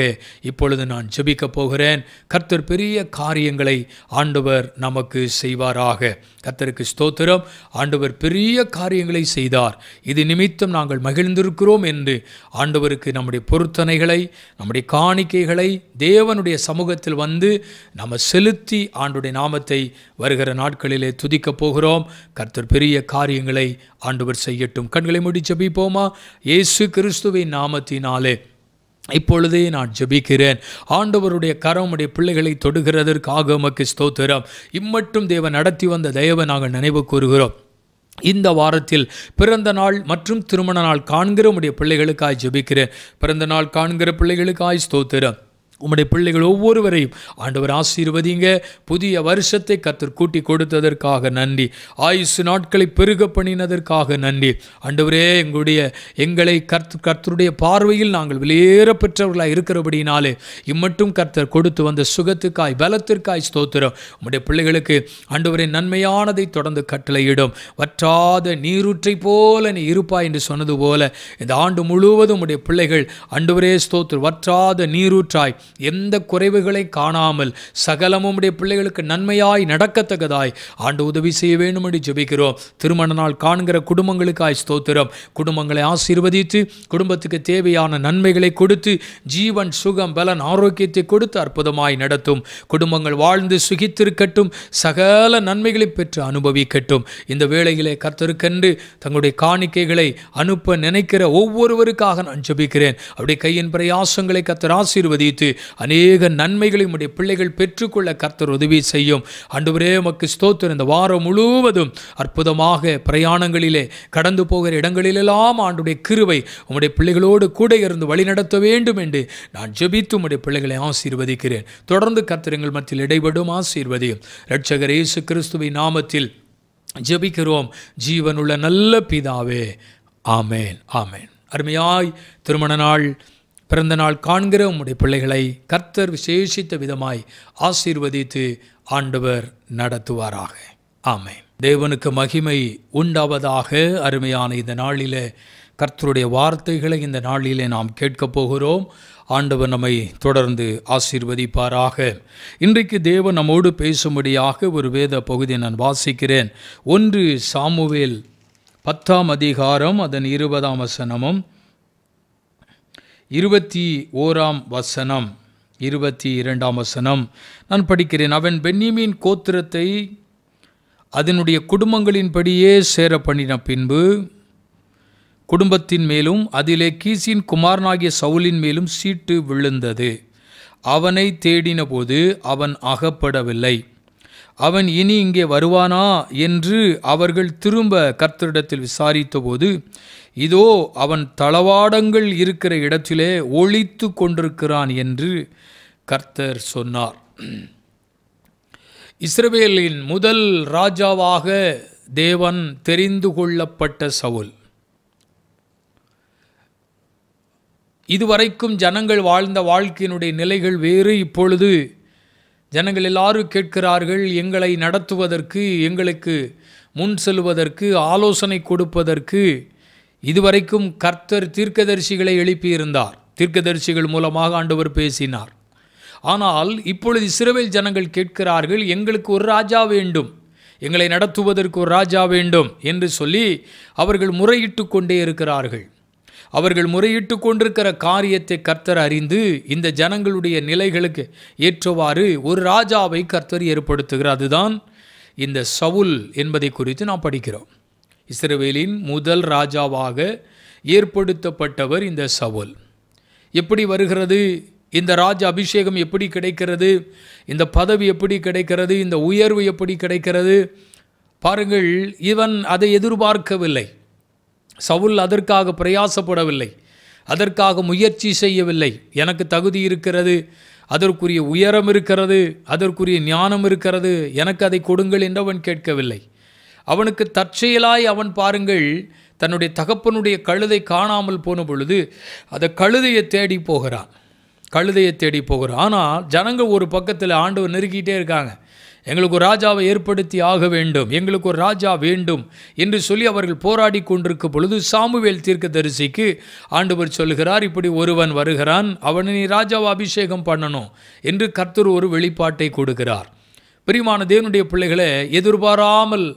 இப்பொழுது நான் ஜெபிக்கப் போகிறேன். கர்த்தர் பெரிய காரியங்களை ஆண்டவர் நமக்கு செய்வாராக. கர்த்தருக்கு ஸ்தோத்திரம். ஆண்டவர் பெரிய காரியங்களை செய்தார். இது நிமித்தம் நாங்கள் மகிழ்ந்திருக்கிறோம் என்று ஆண்டவருக்கு நம்முடைய பொருத்தனைகளை, நம்முடைய காணிக்கைகளை தேவனுடைய சமூகத்தில் வந்து நம்ம செலுத்தி ஆண்டுடைய நாமத்தை வருகிற நாட்களிலே துதிக்கப் போகிறோம். கர்த்தர் பெரிய காரியங்களை ஆண்டவர் செய்யட்டும். கண்களை மூடி ஜெபிப்போமா? இயேசு கிறிஸ்துவின் நாமத்தினாலே இப்பொழுதே நான் ஜெபிக்கிறேன். ஆண்டவருடைய கரம் உடைய பிள்ளைகளை தொடுகிறதற்காக உமக்கு ஸ்தோத்திரம். இம்மட்டும் தேவன் நடத்தி வந்த தயவை நாங்கள் நினைவு கூறுகிறோம். இந்த வாரத்தில் பிறந்த நாள் மற்றும் திருமண நாள் காண்கிற உடைய பிள்ளைகளுக்காய் ஜெபிக்கிறேன். பிறந்த நாள் காண்கிற பிள்ளைகளுக்காய் ஸ்தோத்திரம். உம்முடைய பிள்ளைகள் ஒவ்வொருவரையும் ஆண்டவர் ஆசீர்வதிங்க. புதிய வருஷத்தை கர்த்தர் கூட்டி கொடுத்ததற்காக நன்றி. ஆயுசு நாட்களை பெருக பண்ணினதற்காக நன்றி. ஆண்டவரே, எங்களுடைய எங்களை கர்த் கர்த்தருடைய பார்வையில் நாங்கள் வெளியேற பெற்றவர்களாக இருக்கிறபடினாலே இம்மட்டும் கர்த்தர் கொடுத்து வந்த சுகத்துக்காய், பலத்திற்காய் ஸ்தோத்திரம். உம்முடைய பிள்ளைகளுக்கு ஆண்டவரே நன்மையானதை தொடர்ந்து கட்டளையிடும். வற்றாத நீரூற்றை போல நீ இருப்பாய் என்று சொன்னது போல இந்த ஆண்டு முழுவதும் உம்முடைய பிள்ளைகள் ஆண்டவரே ஸ்தோத்திரம் வற்றாத நீரூற்றாய் எந்த குறைவுகளை காணாமல் சகலமும் உடைய பிள்ளைகளுக்கு நன்மையாய் நடக்கத்தக்கதாய் ஆண்டு உதவி செய்ய வேண்டும் என்று ஜெபிக்கிறோம். திருமண நாள் காண்கிற குடும்பங்களுக்காய் ஸ்தோத்திரம். குடும்பங்களை ஆசீர்வதித்து குடும்பத்துக்கு தேவையான நன்மைகளை கொடுத்து ஜீவன், சுகம், பலன், ஆரோக்கியத்தை கொடுத்து அற்புதமாய் நடத்தும். குடும்பங்கள் வாழ்ந்து சுகித்திருக்கட்டும். சகல நன்மைகளை பெற்று அனுபவிக்கட்டும். இந்த வேளையிலே கர்த்தருக்கென்று தங்களுடைய காணிக்கைகளை அனுப்ப நினைக்கிற ஒவ்வொருவருக்காக நான் ஜெபிக்கிறேன். அவருடைய கையின் பிரயாசங்களை கர்த்தர் ஆசீர்வதித்து அநேக நன்மைகளை உடைய பிள்ளைகள் பெற்றுக்கொள்ள கர்த்தர் உதவி செய்யும். ஆண்டவரே உமக்கு ஸ்தோத்திரம். இந்த வாரம் முழுவதும் அற்புதமாக பிரயாணங்களிலே கடந்து போகிற இடங்களிலெல்லாம் ஆண்டுடைய கிருபை உம்முடைய பிள்ளைகளோடு கூட இருந்து வழிநடத்த வேண்டும் என்று நான் ஜெபித்து உம்முடைய பிள்ளைகளை ஆசீர்வதிக்கிறேன். தொடர்ந்து கர்த்தர் எங்கள் மத்தியில் இடைபடும் ஆசீர்வதியும். இரட்சகர் இயேசு கிறிஸ்துவின் நாமத்தில் ஜெபிக்கிறோம் ஜீவனுள்ள நல்ல பிதாவே. ஆமேன், ஆமேன். அருமையாய் திருமண நாள், பிறந்த நாள் காண்கிற உம்முடைய பிள்ளைகளை கர்த்தர் விசேஷித்த விதமாய் ஆசீர்வதித்து ஆண்டவர் நடத்துவாராக. ஆமென். தேவனுக்கு மகிமை உண்டாவதாக. அருமையான இந்த நாளிலே கர்த்தருடைய வார்த்தைகளை இந்த நாளிலே நாம் கேட்கப் போகிறோம். ஆண்டவர் நம்மை தொடர்ந்து ஆசீர்வதிப்பாராக. இன்றைக்கு தேவன் நம்மோடு பேசும்படியாக ஒரு வேத பகுதியை நான் வாசிக்கிறேன். ஒன்று சாமுவேல் பத்தாம் அதிகாரம் அதன் இருபதாம் வசனமும் இருபத்தி ஓராம் வசனம் இருபத்தி இரண்டாம் வசனம் நான் படிக்கிறேன். அவன் பென்யமீன் கோத்திரத்தை அதனுடைய குடும்பங்களின்படியே சேர பண்ணின பின்பு குடும்பத்தின் மேலும் அதிலே கீசின் குமாரனாகிய சவுலின் மேலும் சீட்டு விழுந்தது. அவனை தேடின போது அவன் அகப்படவில்லை. அவன் இனி இங்கே வருவானா என்று அவர்கள் திரும்ப கர்த்தரிடத்தில் விசாரித்த போது, இதோ அவன் தளவாடங்கள் இருக்கிற இடத்திலே ஒளித்து கொண்டிருக்கிறான் என்று கர்த்தர் சொன்னார். இஸ்ரவேலின் முதல் ராஜாவாக தேவன் தெரிந்து கொள்ளப்பட்ட சவுல் இதுவரைக்கும் ஜனங்கள் வாழ்ந்த வாழ்க்கையினுடைய நிலைகள் வேறு. இப்பொழுது ஜனங்கள் எல்லாரும் கேட்கிறார்கள், எங்களை நடத்துவதற்கு, எங்களுக்கு முன் செல்வதற்கு, ஆலோசனை கொடுப்பதற்கு இதுவரைக்கும் கர்த்தர் தீர்க்கதரிசிகளை எழுப்பியிருந்தார். தீர்க்கதரிசிகள் மூலமாக ஆண்டவர் பேசினார். ஆனால் இப்பொழுது இஸ்ரவேல் ஜனங்கள் கேட்கிறார்கள், எங்களுக்கு ஒரு ராஜா வேண்டும், எங்களை நடத்துவதற்கு ஒரு ராஜா வேண்டும் என்று சொல்லி அவர்கள் முறையிட்டு கொண்டே இருக்கிறார்கள். அவர்கள் முறையிட்டு கொண்டிருக்கிற காரியத்தை கர்த்தர் அறிந்து இந்த ஜனங்களுடைய நிலைகளுக்கு ஏற்றவாறு ஒரு ராஜாவை கர்த்தர் ஏற்படுத்துகிறார். அதுதான் இந்த சவுல் என்பதை குறித்து நாம் படிக்கிறோம். இஸ்ரவேலின் முதல் ராஜாவாக ஏற்படுத்தப்பட்டவர் இந்த சவுல். எப்படி வருகிறது இந்த ராஜ அபிஷேகம், எப்படி கிடைக்கிறது இந்த பதவி, எப்படி கிடைக்கிறது இந்த உயர்வு, எப்படி கிடைக்கிறது பாருங்கள். இவன் அதை எதிர்பார்க்கவில்லை. சவுல் அதற்காக பிரயாசப்படவில்லை, அதற்காக முயற்சி செய்யவில்லை. எனக்கு தகுதி இருக்கிறது, அதற்குரிய உயரம் இருக்கிறது, அதற்குரிய ஞானம் இருக்கிறது, எனக்கு அதை கொடுங்கள் என்று அவன் கேட்கவில்லை. அவனுக்கு தற்செயலாய் அவன் பாருங்கள் தன்னுடைய தகப்பனுடைய கழுதை காணாமல் போன பொழுது அந்த கழுதையை தேடி போகிறான் கழுதையை தேடி போகிறான் ஆனால் ஜனங்கள் ஒரு பக்கத்தில் ஆண்டவர் நெருக்கிட்டே இருக்காங்க. எங்களுக்கு ஒரு ராஜாவை ஏற்படுத்தி ஆக வேண்டும், எங்களுக்கு ஒரு ராஜா வேண்டும் என்று சொல்லி அவர்கள் போராடி கொண்டிருக்கும் பொழுது சாமுவேல் தீர்க்கதரிசிக்கு ஆண்டவர் சொல்கிறார், இப்படி ஒருவன் வருகிறான், அவனை நீ ராஜாவை அபிஷேகம் பண்ணணும் என்று கர்த்தர் ஒரு வெளிப்பாட்டை கொடுக்கிறார். பிரியமான தேவனுடைய பிள்ளைகளை, எதிர்பாராமல்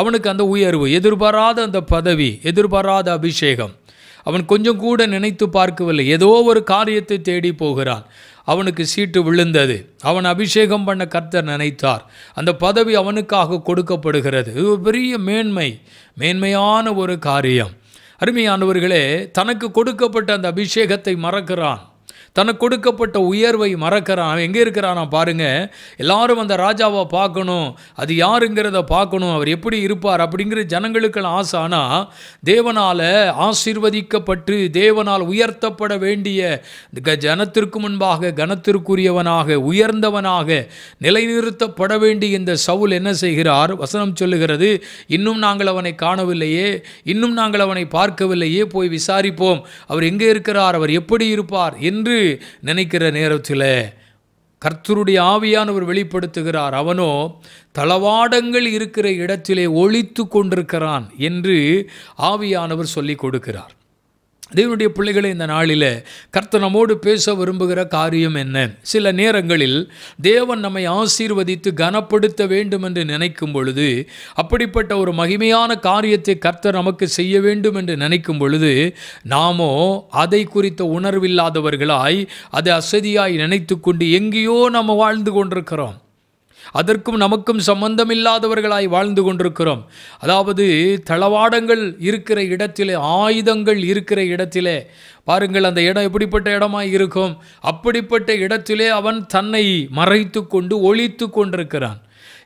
அவனுக்கு அந்த உயர்வு, எதிர்பாராத அந்த பதவி, எதிர்பாராத அபிஷேகம் அவன் கொஞ்சம் கூட நினைத்து பார்க்கவில்லை. ஏதோ ஒரு காரியத்தை தேடி போகிறான். அவனுக்கு சீட்டு விழுந்தது. அவன் அபிஷேகம் பண்ண கர்த்தர் நினைத்தார். அந்த பதவி அவனுக்காக கொடுக்கப்படுகிறது. இது பெரிய மேன்மை, மேன்மையான ஒரு காரியம். அருமையானவர்களே, தனக்கு கொடுக்கப்பட்ட அந்த அபிஷேகத்தை மறக்கிறான், தனக்கு கொடுக்கப்பட்ட உயர்வை மறக்கிறான். எங்கே இருக்கிறான் பாருங்கள். எல்லாரும் அந்த ராஜாவை பார்க்கணும், அது யாருங்கிறத பார்க்கணும், அவர் எப்படி இருப்பார் அப்படிங்கிற ஜனங்களுக்கெல்லாம் ஆசை. ஆனால் தேவனால் ஆசீர்வதிக்கப்பட்டு தேவனால் உயர்த்தப்பட வேண்டிய ஜனத்திற்கு முன்பாக கனத்திற்குரியவனாக உயர்ந்தவனாக நிலைநிறுத்தப்பட வேண்டிய இந்த சவுல் என்ன செய்கிறார்? வசனம் சொல்லுகிறது, இன்னும் நாங்கள் அவனை காணவில்லையே, இன்னும் நாங்கள் அவனை பார்க்கவில்லையே, போய் விசாரிப்போம், அவர் எங்கே இருக்கிறார், அவர் எப்படி இருப்பார் என்று நினைக்கிற நேரத்தில் கர்த்தருடைய ஆவியானவர் வெளிப்படுத்துகிறார், அவனோ தளவாடங்கள் இருக்கிற இடத்திலே ஒளித்து கொண்டிருக்கிறான் என்று ஆவியானவர் சொல்லி கொடுக்கிறார். தேவனுடைய பிள்ளைகளை, இந்த நாளில் கர்த்தர் நம்மோடு பேச விரும்புகிற காரியம் என்ன? சில நேரங்களில் தேவன் நம்மை ஆசீர்வதித்து கனப்படுத்த வேண்டும் என்று நினைக்கும் பொழுது, அப்படிப்பட்ட ஒரு மகிமையான காரியத்தை கர்த்தர் நமக்கு செய்ய வேண்டும் என்று நினைக்கும் பொழுது, நாமோ அதை குறித்த உணர்வில்லாதவர்களாய் அதை அசதியாய் நினைத்து கொண்டு எங்கேயோ நம்ம வாழ்ந்து கொண்டிருக்கிறோம். அதற்கும் நமக்கும் சம்பந்தமில்லாதவர்களாய் வாழ்ந்து கொண்டிருக்கிறோம். அதாவது தளவாடங்கள் இருக்கிற இடத்திலே, ஆயுதங்கள் இருக்கிற இடத்திலே பாருங்கள், அந்த இடம் எப்படிப்பட்ட இடமாய் இருக்கும், அப்படிப்பட்ட இடத்திலே அவன் தன்னை மறைத்து கொண்டு ஒளித்து கொண்டிருக்கிறான்.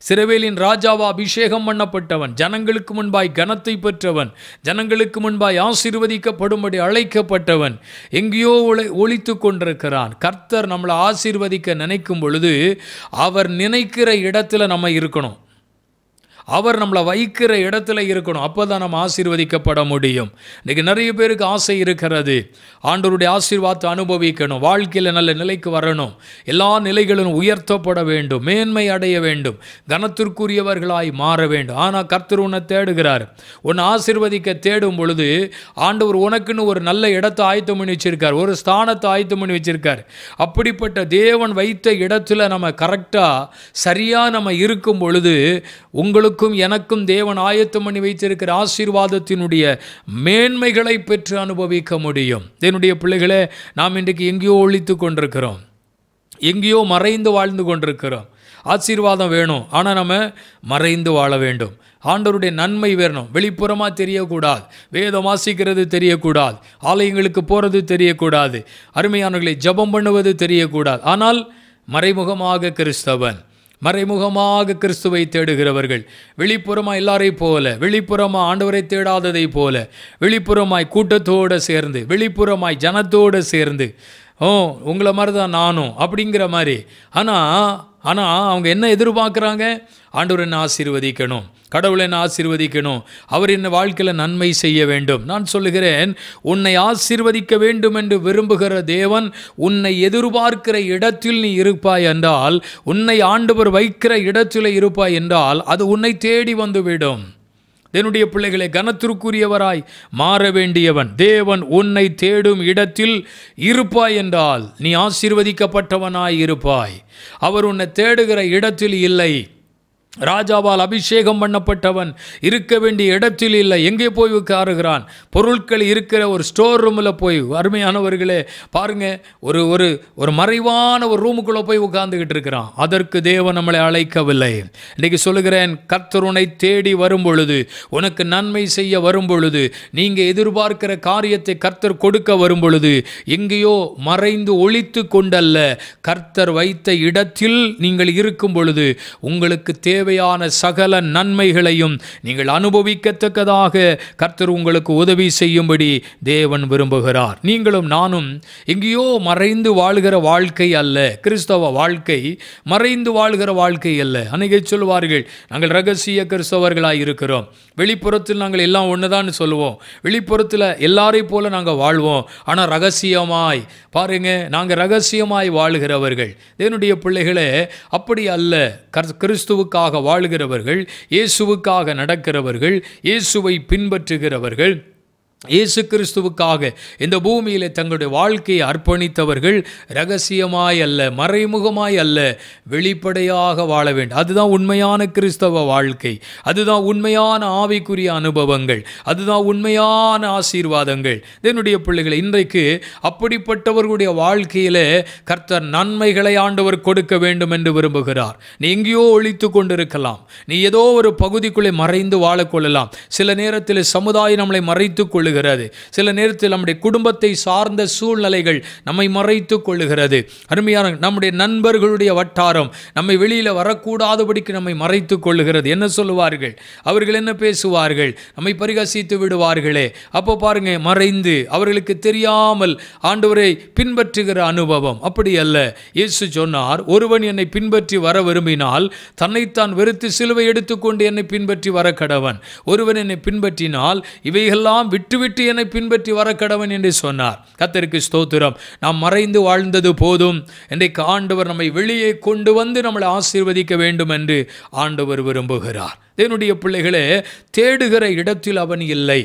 சிரவேலின் ராஜாவா அபிஷேகம் பண்ணப்பட்டவன், ஜனங்களுக்கு முன்பாய் கனத்தை பெற்றவன், ஜனங்களுக்கு முன்பாய் ஆசீர்வதிக்கப்படும்படி அழைக்கப்பட்டவன் எங்கேயோ ஒளி ஒளித்து கொண்டிருக்கிறான். கர்த்தர் நம்மளை ஆசீர்வதிக்க நினைக்கும் பொழுது அவர் நினைக்கிற இடத்துல நம்ம இருக்கணும், அவர் நம்மளை வைக்கிற இடத்துல இருக்கணும். அப்போ தான் நம்ம ஆசீர்வதிக்கப்பட முடியும். இன்றைக்கி நிறைய பேருக்கு ஆசை இருக்கிறது, ஆண்டவருடைய ஆசீர்வாதத்தை அனுபவிக்கணும், வாழ்க்கையில் நல்ல நிலைக்கு வரணும், எல்லா நிலைகளும் உயர்த்தப்பட வேண்டும், மேன்மை அடைய வேண்டும், கனத்திற்குரியவர்களாய் மாற வேண்டும். ஆனால் கர்த்தர் உன்னை தேடுகிறார். உன்னை ஆசீர்வதிக்க தேடும் பொழுது ஆண்டவர் உனக்குன்னு ஒரு நல்ல இடத்தை ஆயத்தம் பண்ணி வச்சிருக்கார், ஒரு ஸ்தானத்தை ஆயத்தம் பண்ணி வச்சிருக்கார். அப்படிப்பட்ட தேவன் வைத்த இடத்துல நம்ம கரெக்டாக சரியாக நம்ம இருக்கும் பொழுது, உங்களுக்கு எனக்கும் தேவன் ஆயத்தம் பண்ணி வைத்திருக்கிற ஆசீர்வாதத்தினுடைய மேன்மைகளை பெற்று அனுபவிக்க முடியும். என்னுடைய பிள்ளைகளே, நாம் இன்றைக்கு எங்கேயோ ஒழித்து கொண்டிருக்கிறோம், எங்கேயோ மறைந்து வாழ்ந்து கொண்டிருக்கிறோம். ஆசீர்வாதம் வேணும், ஆனால் நம்ம மறைந்து வாழ வேண்டும். ஆண்டவருடைய நன்மை வேணும், வெளிப்புறமாக தெரியக்கூடாது, வேதம் வாசிக்கிறது தெரியக்கூடாது, ஆலயங்களுக்கு போகிறது தெரியக்கூடாது, அருமையானவர்களை ஜபம் பண்ணுவது தெரியக்கூடாது. ஆனால் மறைமுகமாக கிறிஸ்தவன், மறைமுகமாக கிறிஸ்துவை தேடுகிறவர்கள், வெளிப்புறமாக எல்லாரையும் போல, வெளிப்புறமாக ஆண்டவரை தேடாததை போல, வெளிப்புறமாய் கூட்டத்தோடு சேர்ந்து, வெளிப்புறமாய் ஜனத்தோடு சேர்ந்து, ஓ உங்களை மாதிரி தான் நானும் அப்படிங்கிற மாதிரி. ஆனால் ஆனால் அவங்க என்ன எதிர்பார்க்குறாங்க? ஆண்டவர் என்னை ஆசீர்வதிக்கணும், கடவுள் என்னை ஆசீர்வதிக்கணும், அவர் என்னை வாழ்க்கையில் நன்மை செய்ய வேண்டும். நான் சொல்லுகிறேன், உன்னை ஆசீர்வதிக்க வேண்டும் என்று விரும்புகிற தேவன் உன்னை எதிர்பார்க்கிற இடத்தில் நீ இருப்பாய் என்றால், உன்னை ஆண்டவர் வைக்கிற இடத்தில் இருப்பாய் என்றால், அது உன்னை தேடி வந்துவிடும். தேவனுடைய பிள்ளைகளை, கனத்திற்குரியவராய் மாற வேண்டியவன் தேவன் உன்னை தேடும் இடத்தில் இருப்பாய் என்றால் நீ ஆசீர்வதிக்கப்பட்டவனாய் இருப்பாய். அவர் உன்னை தேடுகிற இடத்தில் இல்லை. ராஜாவால் அபிஷேகம் பண்ணப்பட்டவன் இருக்க வேண்டிய இடத்தில் இல்லை. எங்கே போய் உட்காருகிறான்? பொருட்கள் இருக்கிற ஒரு ஸ்டோர் ரூமில் போய். அருமையானவர்களே பாருங்கள், ஒரு ஒரு ஒரு மறைவான ஒரு ரூமுக்குள்ளே போய் உட்கார்ந்துக்கிட்டு இருக்கிறான். அதற்கு தேவன் நம்மளை அழைக்கவில்லை. இன்றைக்கு சொல்லுகிறேன், கர்த்தருனை தேடி வரும் பொழுது, உனக்கு நன்மை செய்ய வரும் பொழுது, நீங்கள் எதிர்பார்க்கிற காரியத்தை கர்த்தர் கொடுக்க வரும் பொழுது, எங்கேயோ மறைந்து ஒழித்து கொண்டல்ல, கர்த்தர் வைத்த இடத்தில் நீங்கள் இருக்கும் பொழுது உங்களுக்கு தேவை தேவையான சகல நன்மைகளையும் நீங்கள் அனுபவிக்கத்தக்கதாக கர்த்தர் உங்களுக்கு உதவி செய்யும்படி தேவன் விரும்புகிறார். நீங்களும் நானும் எங்கேயோ மறைந்து வாழ்கிற வாழ்க்கை அல்ல. கிறிஸ்தவ வாழ்க்கை மறைந்து வாழ்கிற வாழ்க்கை அல்ல. அன்றைக்கே சொல்வார்கள், நாங்கள் ரகசிய கிறிஸ்தவர்களாக இருக்கிறோம், வெளிப்புறத்தில் நாங்கள் எல்லாம் ஒன்று தான் சொல்லுவோம், வெளிப்புறத்தில் எல்லாரையும் போல நாங்கள் வாழ்வோம், ஆனால் ரகசியமாய் பாருங்கள், நாங்கள் ரகசியமாய் வாழ்கிறவர்கள். தேவனுடைய பிள்ளைகளே, அப்படி அல்ல. கிறிஸ்துவுக்காக வாழ்கிறவர்கள், இயேசுவுக்காக நடக்கிறவர்கள், இயேசுவை பின்பற்றுகிறவர்கள், இயேசு கிறிஸ்துவுக்காக இந்த பூமியில் தங்களுடைய வாழ்க்கையை அர்ப்பணித்தவர்கள் இரகசியமாய் அல்ல, மறைமுகமாய் அல்ல, வெளிப்படையாக வாழ வேண்டும். அதுதான் உண்மையான கிறிஸ்தவ வாழ்க்கை, அதுதான் உண்மையான ஆவிக்குரிய அனுபவங்கள், அதுதான் உண்மையான ஆசீர்வாதங்கள். என்னுடைய பிள்ளைகளை, இன்றைக்கு அப்படிப்பட்டவர்களுடைய வாழ்க்கையில் கர்த்தர் நன்மைகளை ஆண்டவர் கொடுக்க வேண்டும் என்று விரும்புகிறார். நீ எங்கேயோ ஒழித்து கொண்டிருக்கலாம், நீ ஏதோ ஒரு பகுதிக்குள்ளே மறைந்து வாழக்கொள்ளலாம். சில நேரத்தில் சமுதாயம் நம்மளை மறைத்து கொள்ள கொள்ளுகிறது, சில நேரத்தில் நம்முடைய குடும்பத்தை சார்ந்த சூழ்நிலைகள் நம்மை மறைத்து கொள்ளுகிறது. அருமையான, நம்முடைய நண்பர்களுடைய வட்டாரம் நம்மை வெளியில் வரக்கூடாதபடிக்கு நம்மை மறைத்து கொள்ளுகிறது. என்ன சொல்லுவார்கள், அவர்கள் என்ன பேசுவார்கள், நம்மை பரிகசித்து விடுவார்களே. அப்போ பாருங்க, மறைந்து அவர்களுக்கு தெரியாமல் ஆண்டவரை பின்பற்றுகிற அனுபவம். அப்படி அல்ல. இயேசு சொன்னார், ஒருவன் என்னை பின்பற்றி வர விரும்பினால் தன்னைத்தான் வெறுத்து சிலுவை எடுத்துக்கொண்டு என்னை பின்பற்றி வர கடவன். ஒருவன் என்னை பின்பற்றினால் இவைகள்லாம் விட்டு விட்டு என்னை பின்பற்றி வர கடவன் என்று சொன்னார். கர்த்தருக்கு ஸ்தோத்திரம். நாம் மறைந்து வாழ்ந்தது போதும், இன்றைக்கு ஆண்டவர் நம்மை வெளியே கொண்டு வந்து நம்மளை ஆசீர்வதிக்க வேண்டும் என்று ஆண்டவர் விரும்புகிறார். தேவனுடைய பிள்ளைகளே, தேடுகிற இடத்தில் அவன் இல்லை,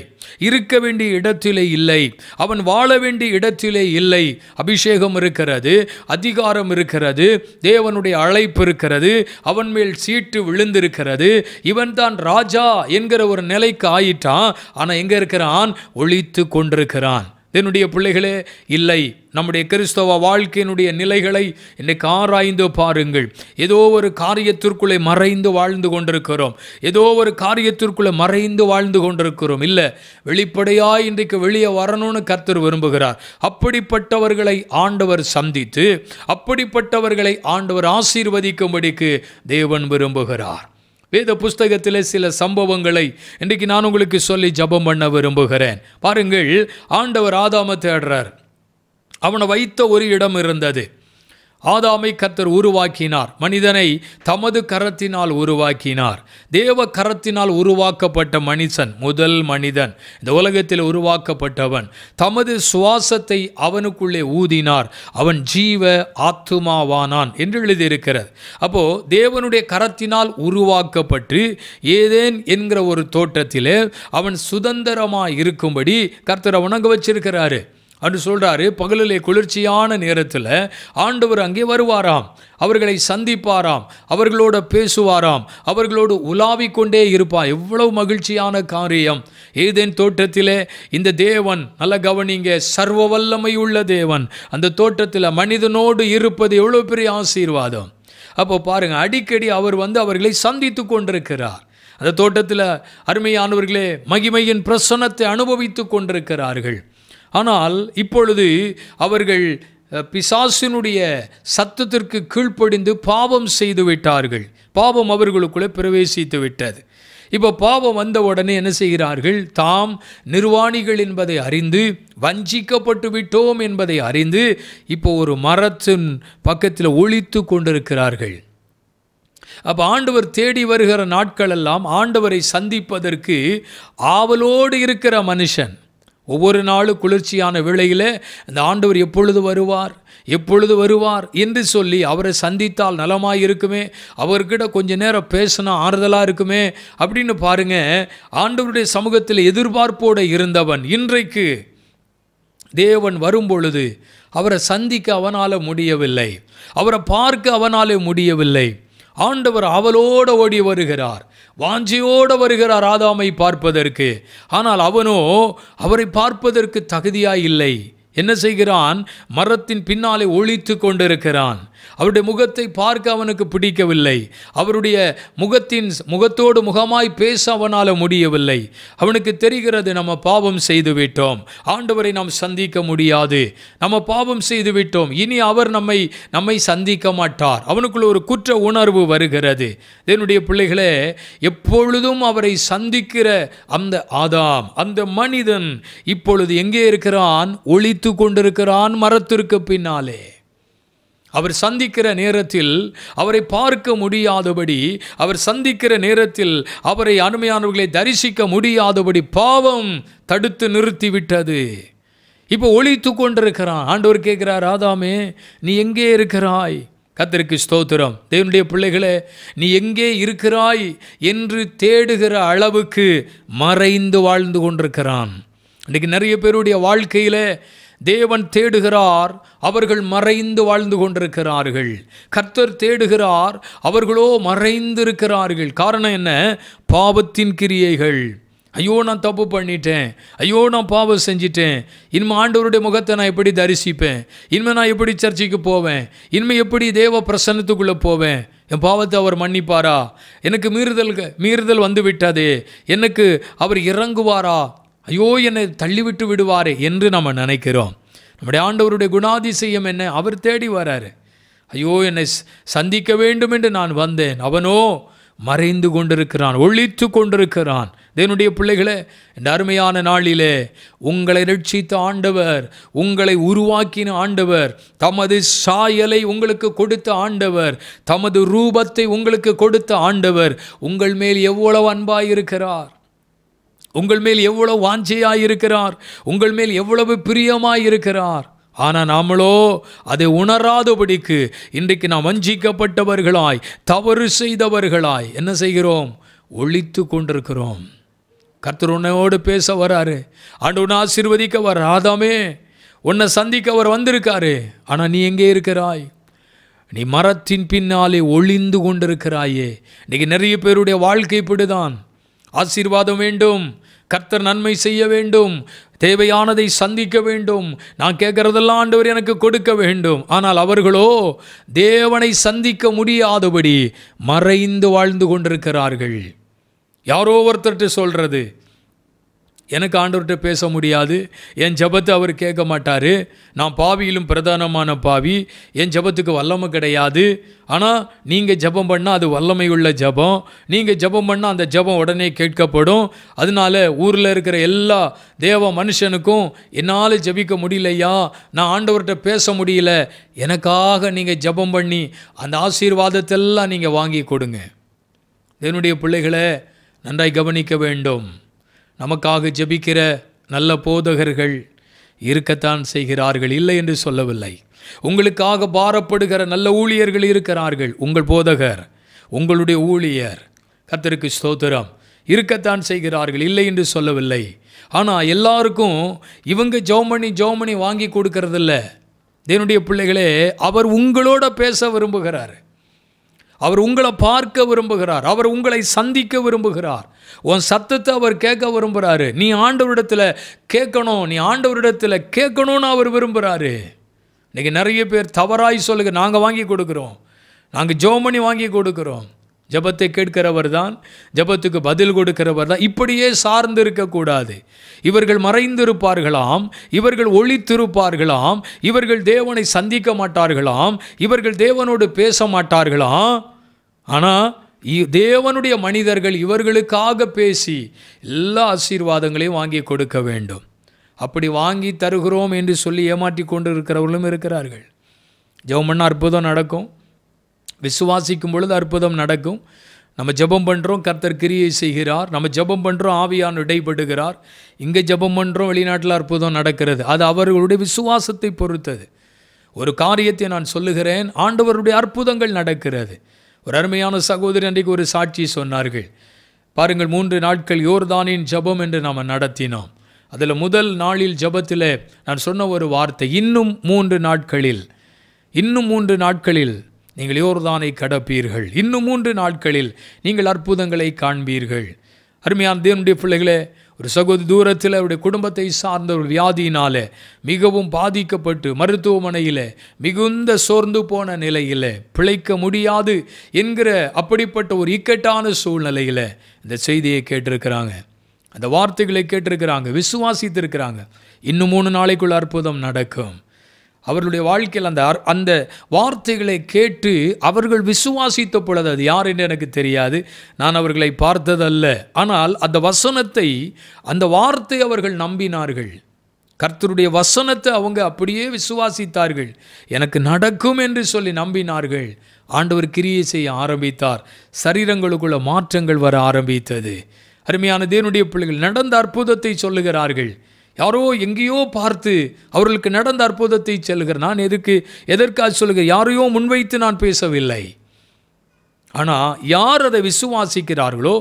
இருக்க வேண்டிய இடத்திலே இல்லை, அவன் வாழ வேண்டிய இடத்திலே இல்லை. அபிஷேகம் இருக்கிறது, அதிகாரம் இருக்கிறது, தேவனுடைய அழைப்பு இருக்கிறது, அவன் மேல் சீட்டு விழுந்திருக்கிறது, இவன் தான் ராஜா என்கிற ஒரு நிலைக்கு ஆயிட்டான். ஆனால் எங்கே இருக்கிறான்? ஒழித்து கொண்டிருக்கிறான். என்னுடைய பிள்ளைகளே, இல்லை. நம்முடைய கிறிஸ்தவ வாழ்க்கையினுடைய நிலைகளை இன்றைக்கு ஆராய்ந்து பாருங்கள். ஏதோ ஒரு காரியத்திற்குள்ளே மறைந்து வாழ்ந்து கொண்டிருக்கிறோம், ஏதோ ஒரு காரியத்திற்குள்ளே மறைந்து வாழ்ந்து கொண்டிருக்கிறோம். இல்லை, வெளிப்படையாய் இன்றைக்கு வெளியே வரணும்னு கர்த்தர் விரும்புகிறார். அப்படிப்பட்டவர்களை ஆண்டவர் சந்தித்து அப்படிப்பட்டவர்களை ஆண்டவர் ஆசீர்வதிக்கும்படிக்கு தேவன் விரும்புகிறார். வேத புஸ்தகத்தில் சில சம்பவங்களை இன்றைக்கு நான் உங்களுக்கு சொல்லி ஜெபம் பண்ண விரும்புகிறேன். பாருங்கள், ஆண்டவர் ஆதாமை தேடுறார். அவனை வைத்த ஒரு இடம் இருந்தது. ஆதாமை கர்த்தர் உருவாக்கினார். மனிதனை தமது கரத்தினால் உருவாக்கினார். தேவ கரத்தினால் உருவாக்கப்பட்ட மனிதன், முதல் மனிதன் இந்த உலகத்தில் உருவாக்கப்பட்டவன், தமது சுவாசத்தை அவனுக்குள்ளே ஊதினார், அவன் ஜீவ ஆத்துமாவானான் என்று எழுதியிருக்கிறது. அப்போது தேவனுடைய கரத்தினால் உருவாக்கப்பட்டு ஏதேன் என்கிற ஒரு தோட்டத்திலே அவன் சுதந்திரமாக இருக்கும்படி கர்த்தர் அவனங்க வச்சிருக்கிறாரு. அன்று சொல்கிறாரு, பகலிலே குளிர்ச்சியான நேரத்தில் ஆண்டவர் அங்கே வருவாராம், அவர்களை சந்திப்பாராம், அவர்களோட பேசுவாராம், அவர்களோடு உலாவிக் கொண்டே இருப்பார். எவ்வளவு மகிழ்ச்சியான காரியம்! ஏதேன் தோட்டத்திலே இந்த தேவன், நல்ல கவனிங்க, சர்வ வல்லமை உள்ள தேவன் அந்த தோட்டத்தில் மனிதனோடு இருப்பது எவ்வளோ பெரிய ஆசீர்வாதம்! அப்போ பாருங்கள், அடிக்கடி அவர் வந்து அவர்களை சந்தித்து கொண்டிருக்கிறார். அந்த தோட்டத்தில் அருமையானவர்களே மகிமையின் பிரசன்னத்தை அனுபவித்து கொண்டிருக்கிறார்கள். ஆனால் இப்பொழுது அவர்கள் பிசாசினுடைய சத்தத்திற்கு கீழ்ப்படிந்து பாவம் செய்து விட்டார்கள். பாவம் அவர்களுக்குள்ளே பிரவேசித்து விட்டது. இப்போ பாவம் வந்த உடனே என்ன செய்கிறார்கள்? தாம் நிர்வாணிகள் என்பதை அறிந்து, வஞ்சிக்கப்பட்டு விட்டோம் என்பதை அறிந்து, இப்போ ஒரு மரத்தின் பக்கத்தில் ஒளித்து கொண்டிருக்கிறார்கள். அப்போ ஆண்டவர் தேடி வருகிற நாட்களெல்லாம் ஆண்டவரை சந்திப்பதற்கு ஆவலோடு இருக்கிற மனுஷன் ஒவ்வொரு நாளும் குளிர்ச்சியான வேளையில் அந்த ஆண்டவர் எப்பொழுது வருவார் எப்பொழுது வருவார் என்று சொல்லி அவரை சந்தித்தால் நலமாக இருக்குமே, அவர்கிட்ட கொஞ்ச நேரம் பேசினா ஆறுதலாக இருக்குமே அப்படின்னு பாருங்கள். ஆண்டவருடைய சமூகத்தில் எதிர்பார்ப்போடு இருந்தவன் இன்றைக்கு தேவன் வரும்பொழுது அவரை சந்திக்க அவனால் முடியவில்லை, அவரை பார்க்க அவனாலே முடியவில்லை. ஆண்டவர் அவளோட ஓடி வருகிறார், வாஞ்சியோடு வருகிறார் ஆதாமை பார்ப்பதற்கு. ஆனால் அவனோ அவரை பார்ப்பதற்கு தகுதியாய் இல்லை. என்ன செய்கிறான்? மரத்தின் பின்னாலே ஒளித்து கொண்டிருக்கிறான். அவருடைய முகத்தை பார்க்க அவனுக்கு பிடிக்கவில்லை, அவருடைய முகத்தின் முகத்தோடு முகமாய் பேச அவனால் முடியவில்லை. அவனுக்கு தெரிகிறது, நம்ம பாவம் செய்து விட்டோம், ஆண்டவரை நாம் சந்திக்க முடியாது, நம்ம பாவம் செய்து விட்டோம், இனி அவர் நம்மை நம்மை சந்திக்க மாட்டார். அவனுக்குள்ள ஒரு குற்ற உணர்வு வருகிறது. என்னுடைய பிள்ளைகளே, எப்பொழுதும் அவரை சந்திக்கிற அந்த ஆதாம், அந்த மனிதன் இப்பொழுது எங்கே இருக்கிறான்? ஒளித்து கொண்டிருக்கிறான் மரத்திற்கு பின்னாலே. அவர் சந்திக்கிற நேரத்தில் அவரை பார்க்க முடியாதபடி, அவர் சந்திக்கிற நேரத்தில் அவரை அருமையானவர்களை தரிசிக்க முடியாதபடி பாவம் தடுத்து நிறுத்திவிட்டது. இப்போ ஒளித்து கொண்டிருக்கிறான். ஆண்டவர் கேட்கிறார், ஆதாமே நீ எங்கே இருக்கிறாய்? கர்த்தருக்கு ஸ்தோத்திரம். தேவனுடைய பிள்ளைகளே, நீ எங்கே இருக்கிறாய் என்று தேடுகிற அளவுக்கு மறைந்து வாழ்ந்து கொண்டிருக்கிறான். இன்றைக்கு நிறைய பேருடைய வாழ்க்கையில் தேவன் தேடுகிறார், அவர்கள் மறைந்து வாழ்ந்து கொண்டிருக்கிறார்கள். கர்த்தர் தேடுகிறார், அவர்களோ மறைந்திருக்கிறார்கள். காரணம் என்ன? பாவத்தின் கிரியைகள். ஐயோ நான் தப்பு பண்ணிட்டேன், ஐயோ நான் பாவம் செஞ்சிட்டேன், இனிமேல் ஆண்டவருடைய முகத்தை நான் எப்படி தரிசிப்பேன், இனிமேல் நான் எப்படி சர்ச்சைக்கு போவேன், இனிமேல் எப்படி தேவ பிரசன்னத்துக்குள்ளே போவேன், என் பாவத்தை அவர் மன்னிப்பாரா, எனக்கு மீறுதல் மீறுதல் வந்து விட்டதே, எனக்கு அவர் இறங்குவாரா, ஐயோ என்னை தள்ளிவிட்டு விடுவாரே என்று நம்ம நினைக்கிறோம். நம்முடைய ஆண்டவருடைய குணாதிசயம் என்ன? அவர் தேடி வராரு. ஐயோ என்னை சந்திக்க வேண்டும் என்று நான் வந்தேன், அவனோ மறைந்து கொண்டிருக்கிறான், ஒளித்து கொண்டிருக்கிறான். தேவனுடைய பிள்ளைகளே, இந்த அருமையான நாளிலே உங்களை ரட்சித்த ஆண்டவர், உங்களை உருவாக்கின ஆண்டவர், தமது சாயலை உங்களுக்கு கொடுத்த ஆண்டவர், தமது ரூபத்தை உங்களுக்கு கொடுத்த ஆண்டவர் உங்கள் மேல் எவ்வளவு அன்பாயிருக்கிறார், உங்கள் மேல் எவ்வளவு வாஞ்சையாயிருக்கிறார், உங்கள் மேல் எவ்வளவு பிரியமாயிருக்கிறார். ஆனால் நாமளோ அதை உணராதபடிக்கு இன்றைக்கு நாம் வஞ்சிக்கப்பட்டவர்களாய், தவறு செய்தவர்களாய் என்ன செய்கிறோம்? ஒளித்து கொண்டிருக்கிறோம். கர்த்தர் உன்னோடு பேச வராரு, ஆண்டு உன்னை ஆசீர்வதிக்க வர, ஆதாமே உன்னை சந்திக்க அவர் வந்திருக்காரு. ஆனால் நீ எங்கே இருக்கிறாய்? நீ மரத்தின் பின்னாலே ஒளிந்து கொண்டிருக்கிறாயே. இன்றைக்கு நிறைய பேருடைய வாழ்க்கை இப்படிதான். ஆசீர்வாதம் வேண்டும், கர்த்தர் நன்மை செய்ய வேண்டும், தேவையானதை சந்திக்க வேண்டும், நான் கேட்கறதெல்லாம் ஆண்டவர் எனக்கு கொடுக்க வேண்டும். ஆனால் அவர்களோ தேவனை சந்திக்க முடியாதபடி மறைந்து வாழ்ந்து கொண்டிருக்கிறார்கள். யாரோ ஒருத்தர்கிட்ட சொல்கிறது, எனக்கு ஆண்டவர்கிட்ட பேச முடியாது, என் ஜபத்தை அவர் கேட்க மாட்டார், நான் பாவியிலும் பிரதானமான பாவி, என் ஜபத்துக்கு வல்லமை கிடையாது. ஆனால் நீங்கள் ஜபம் பண்ணால் அது வல்லமை உள்ள ஜபம், நீங்கள் ஜபம் பண்ணால் அந்த ஜபம் உடனே கேட்கப்படும், அதனால ஊரில் இருக்கிற எல்லா தேவ மனுஷனுக்கும் என்னால் ஜபிக்க முடியலையா, நான் ஆண்டவர்கிட்ட பேச முடியல, எனக்காக நீங்கள் ஜபம் பண்ணி அந்த ஆசீர்வாதத்தெல்லாம் நீங்கள் வாங்கி கொடுங்க. என்னுடைய பிள்ளைகளை நன்றாய் கவனிக்க வேண்டும். நமக்காக ஜெபிக்கிற நல்ல போதகர்கள் இருக்கத்தான் செய்கிறார்கள், இல்லை என்று சொல்லவில்லை. உங்களுக்காக பாரப்படுகிற நல்ல ஊழியர்கள் இருக்கிறார்கள், உங்கள் போதகர், உங்களுடைய ஊழியர், கர்த்தருக்கு ஸ்தோத்திரம், இருக்கத்தான் செய்கிறார்கள், இல்லை என்று சொல்லவில்லை. ஆனால் எல்லாருக்கும் இவங்க ஜெபமணி ஜெபமணி வாங்கி கொடுக்கறதில்ல. தேவனுடைய பிள்ளைகளே, அவர் உங்களோட பேச விரும்புகிறார், அவர் உங்களை பார்க்க விரும்புகிறார், அவர் உங்களை சந்திக்க விரும்புகிறார், உன் சத்தத்தை அவர் கேட்க விரும்புகிறாரு. நீ ஆண்டவரிடத்தில் கேட்கணும், நீ ஆண்டவரிடத்தில் கேட்கணும்னு அவர் விரும்புகிறாரு. இன்றைக்கி நிறைய பேர் தவறாய் சொல்லுங்க, நாங்கள் வாங்கி கொடுக்குறோம், நாங்கள் ஜெபமணி வாங்கி கொடுக்குறோம். ஜபத்தை கேட்கிறவர் தான், ஜபத்துக்கு பதில் கொடுக்கிறவர் தான். இப்படியே சார்ந்து இருக்கக்கூடாது. இவர்கள் மறைந்திருப்பார்களாம், இவர்கள் ஒளித்திருப்பார்களாம், இவர்கள் தேவனை சந்திக்க மாட்டார்களாம், இவர்கள் தேவனோடு பேச மாட்டார்களாம். ஆனால் தேவனுடைய மனிதர்கள் இவர்களுக்காக பேசி எல்லா ஆசீர்வாதங்களையும் வாங்கி கொடுக்க வேண்டும். அப்படி வாங்கி தருகிறோம் என்று சொல்லி ஏமாற்றி கொண்டு இருக்கிறவர்களும் இருக்கிறார்கள். ஜெபம் பண்ண அற்புதம் நடக்கும், விசுவாசிக்கும் பொழுது அற்புதம் நடக்கும். நம்ம ஜெபம் பண்ணுறோம், கர்த்தர் கிரியை செய்கிறார். நம்ம ஜெபம் பண்ணுறோம், ஆவியான் இடைப்படுகிறார். இங்கே ஜெபம் பண்ணுறோம், வெளிநாட்டில் அற்புதம் நடக்கிறது. அது அவர்களுடைய விசுவாசத்தை பொறுத்தது. ஒரு காரியத்தை நான் சொல்லுகிறேன், ஆண்டவருடைய அற்புதங்கள் நடக்கிறது. ஒரு அருமையான சகோதரி அன்றைக்கு ஒரு சாட்சி சொன்னார்கள். பாருங்கள், மூன்று நாட்கள் யோர்தானின் ஜெபம் என்று நாம் நடத்தினோம். அதில் முதல் நாளில் ஜெபத்தில் நான் சொன்ன ஒரு வார்த்தை, இன்னும் மூன்று நாட்களில் இன்னும் மூன்று நாட்களில் நீங்கள் யோர்தானை கடப்பீர்கள், இன்னும் மூன்று நாட்களில் நீங்கள் அற்புதங்களை காண்பீர்கள். அருமையான தேவனுடைய பிள்ளைகளே, ஒரு சகோதரி தூரத்தில் அவருடைய குடும்பத்தை சார்ந்த ஒரு வியாதியினால் மிகவும் பாதிக்கப்பட்டு மருத்துவமனையில் மிகுந்த சோர்ந்து போன நிலையில், பிழைக்க முடியாது என்கிற அப்படிப்பட்ட ஒரு இக்கட்டான சூழ்நிலையில் இந்த செய்தியை கேட்டிருக்கிறாங்க, அந்த வார்த்தைகளை கேட்டிருக்கிறாங்க, விசுவாசித்திருக்கிறாங்க. இன்னும் மூணு நாளைக்குள்ள அற்புதம் நடக்கும். அவர்களுடைய வாழ்க்கையில் அந்த அந்த வார்த்தைகளை கேட்டு அவர்கள் விசுவாசித்த பொழுது, அது யார் என்று எனக்கு தெரியாது, நான் அவர்களை பார்த்ததல்ல, ஆனால் அந்த வசனத்தை, அந்த வார்த்தை அவர்கள் நம்பினார்கள். கர்த்தருடைய வசனத்தை அவங்க அப்படியே விசுவாசித்தார்கள். எனக்கு நடக்கும் என்று சொல்லி நம்பினார்கள். ஆண்டவர் கிரியை செய்ய ஆரம்பித்தார். சரீரங்களுக்குள்ள மாற்றங்கள் வர ஆரம்பித்தது. அருமையான தேவனுடைய பிள்ளைகள் நடந்த அற்புதத்தை சொல்லுகிறார்கள். யாரோ எங்கேயோ பார்த்து அவர்களுக்கு நடந்த அற்புதத்தை சொல்கிறேன். நான் எதுக்கு எதற்காக சொல்லுகிறேன்? யாரையோ முன்வைத்து நான் பேசவில்லை. ஆனால் யார் அதை விசுவாசிக்கிறார்களோ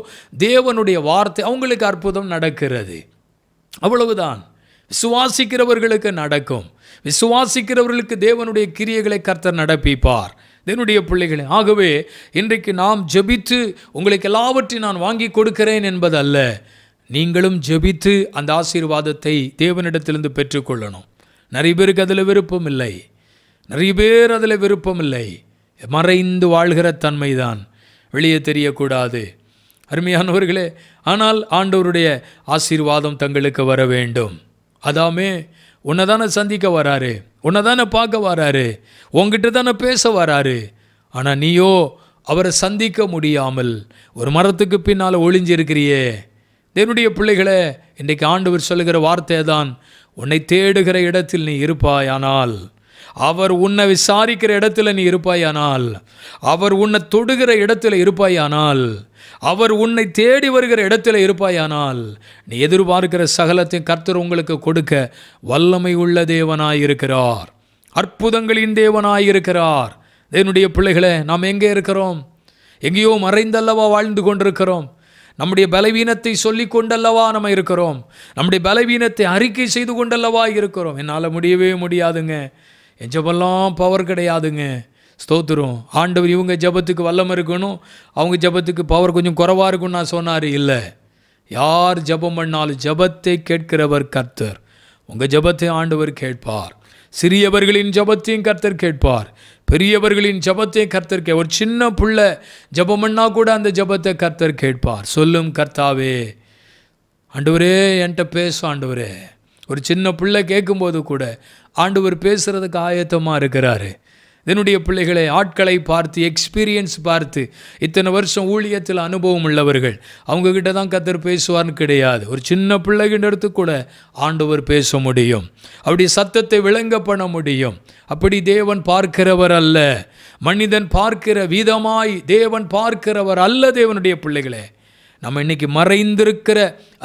தேவனுடைய வார்த்தை, அவங்களுக்கு அற்புதம் நடக்கிறது. அவ்வளவுதான். விசுவாசிக்கிறவர்களுக்கு நடக்கும். விசுவாசிக்கிறவர்களுக்கு தேவனுடைய கிரியைகளை கர்த்தர் நடப்பிப்பார். தேவனுடைய பிள்ளைகளே, ஆகவே இன்றைக்கு நாம் ஜெபித்து உங்களுக்கு எல்லாவற்றையும் நான் வாங்கி கொடுக்கிறேன் என்பதல்ல. நீங்களும் ஜெபித்து அந்த ஆசீர்வாதத்தை தேவனிடத்திலிருந்து பெற்றுக்கொள்ளணும். நிறைய பேருக்கு அதில் விருப்பம் இல்லை. நிறைய பேர் அதில் விருப்பம் இல்லை. மறைந்து வாழ்கிற தன்மைதான், வெளியே தெரியக்கூடாது. அருமையானவர்களே, ஆனால் ஆண்டவருடைய ஆசீர்வாதம் தங்களுக்கு வர வேண்டும். அதாமே, உன்னை தானே சந்திக்க வராரு, உன்னை தானே பார்க்க வராரு, உங்ககிட்ட தானே பேச வராரு. ஆனால் நீயோ அவரை சந்திக்க முடியாமல் ஒரு மரத்துக்கு பின்னால் ஒளிஞ்சிருக்கிறியே. தேவனுடைய பிள்ளைகளே, இன்றைக்கு ஆண்டவர் சொல்லுகிற வார்த்தை தான், உன்னை தேடுகிற இடத்தில் நீ இருப்பாயானால், அவர் உன்னை விசாரிக்கிற இடத்துல நீ இருப்பாயானால், அவர் உன்னை தொடுகிற இடத்துல இருப்பாயானால், அவர் உன்னை தேடி வருகிற இடத்துல இருப்பாயானால், நீ எதிர்பார்க்கிற சகலத்தையும் கர்த்தர் உங்களுக்கு கொடுக்க வல்லமை உள்ள தேவனாயிருக்கிறார், அற்புதங்களின் தேவனாயிருக்கிறார். தேவனுடைய பிள்ளைகளே, நாம் எங்கே இருக்கிறோம்? எங்கேயோ மறைந்தல்லவா வாழ்ந்து கொண்டிருக்கிறோம். நம்முடைய பலவீனத்தை சொல்லி கொண்டல்லவா நம்ம இருக்கிறோம். நம்முடைய பலவீனத்தை அறிக்கை செய்து கொண்டல்லவா இருக்கிறோம். என்னால் முடியவே முடியாதுங்க, என் ஜெபெல்லாம் பவர் கிடையாதுங்க. ஸ்தோத்திரம் ஆண்டவர், இவங்க ஜெபத்துக்கு வல்லமை இருக்கணும், அவங்க ஜெபத்துக்கு பவர் கொஞ்சம் குறைவாக இருக்குன்னு நான் சொன்னார். இல்லை, யார் ஜெபம் பண்ணாலும் ஜெபத்தை கேட்கிறவர் கர்த்தர். உங்கள் ஜெபத்தை ஆண்டவர் கேட்பார். சிறியவர்களின் ஜெபத்தையும் கர்த்தர் கேட்பார், பெரியவர்களின் ஜெபத்தையும் கர்த்தர் கே ஒரு சின்ன பிள்ளை ஜெபம்னா கூட அந்த ஜெபத்தை கர்த்தர் கேட்பார். சொல்லும் கர்த்தாவே, ஆண்டவரே என்கிட்ட பேசும் ஆண்டவரே. ஒரு சின்ன பிள்ளை கேட்கும்போது கூட ஆண்டவர் பேசுகிறதுக்கு ஆயத்தமாக இருக்கிறாரு. இதனுடைய பிள்ளைகளை ஆட்களை பார்த்து, எக்ஸ்பீரியன்ஸ் பார்த்து, இத்தனை வருஷம் ஊழியத்தில் அனுபவம் உள்ளவர்கள் அவங்கக்கிட்ட தான் கர்த்தர் பேசுவார்னு கிடையாது. ஒரு சின்ன பிள்ளைகிட்ட கூட ஆண்டவர் பேச முடியும். அப்படி சத்தத்தை விளங்க பண்ண முடியும். அப்படி தேவன் பார்க்கிறவர் அல்ல, மனிதன் பார்க்கிற விதமாய் தேவன் பார்க்கிறவர் அல்ல. தேவனுடைய பிள்ளைகளே, நம்ம இன்னைக்கு மறைந்திருக்கிற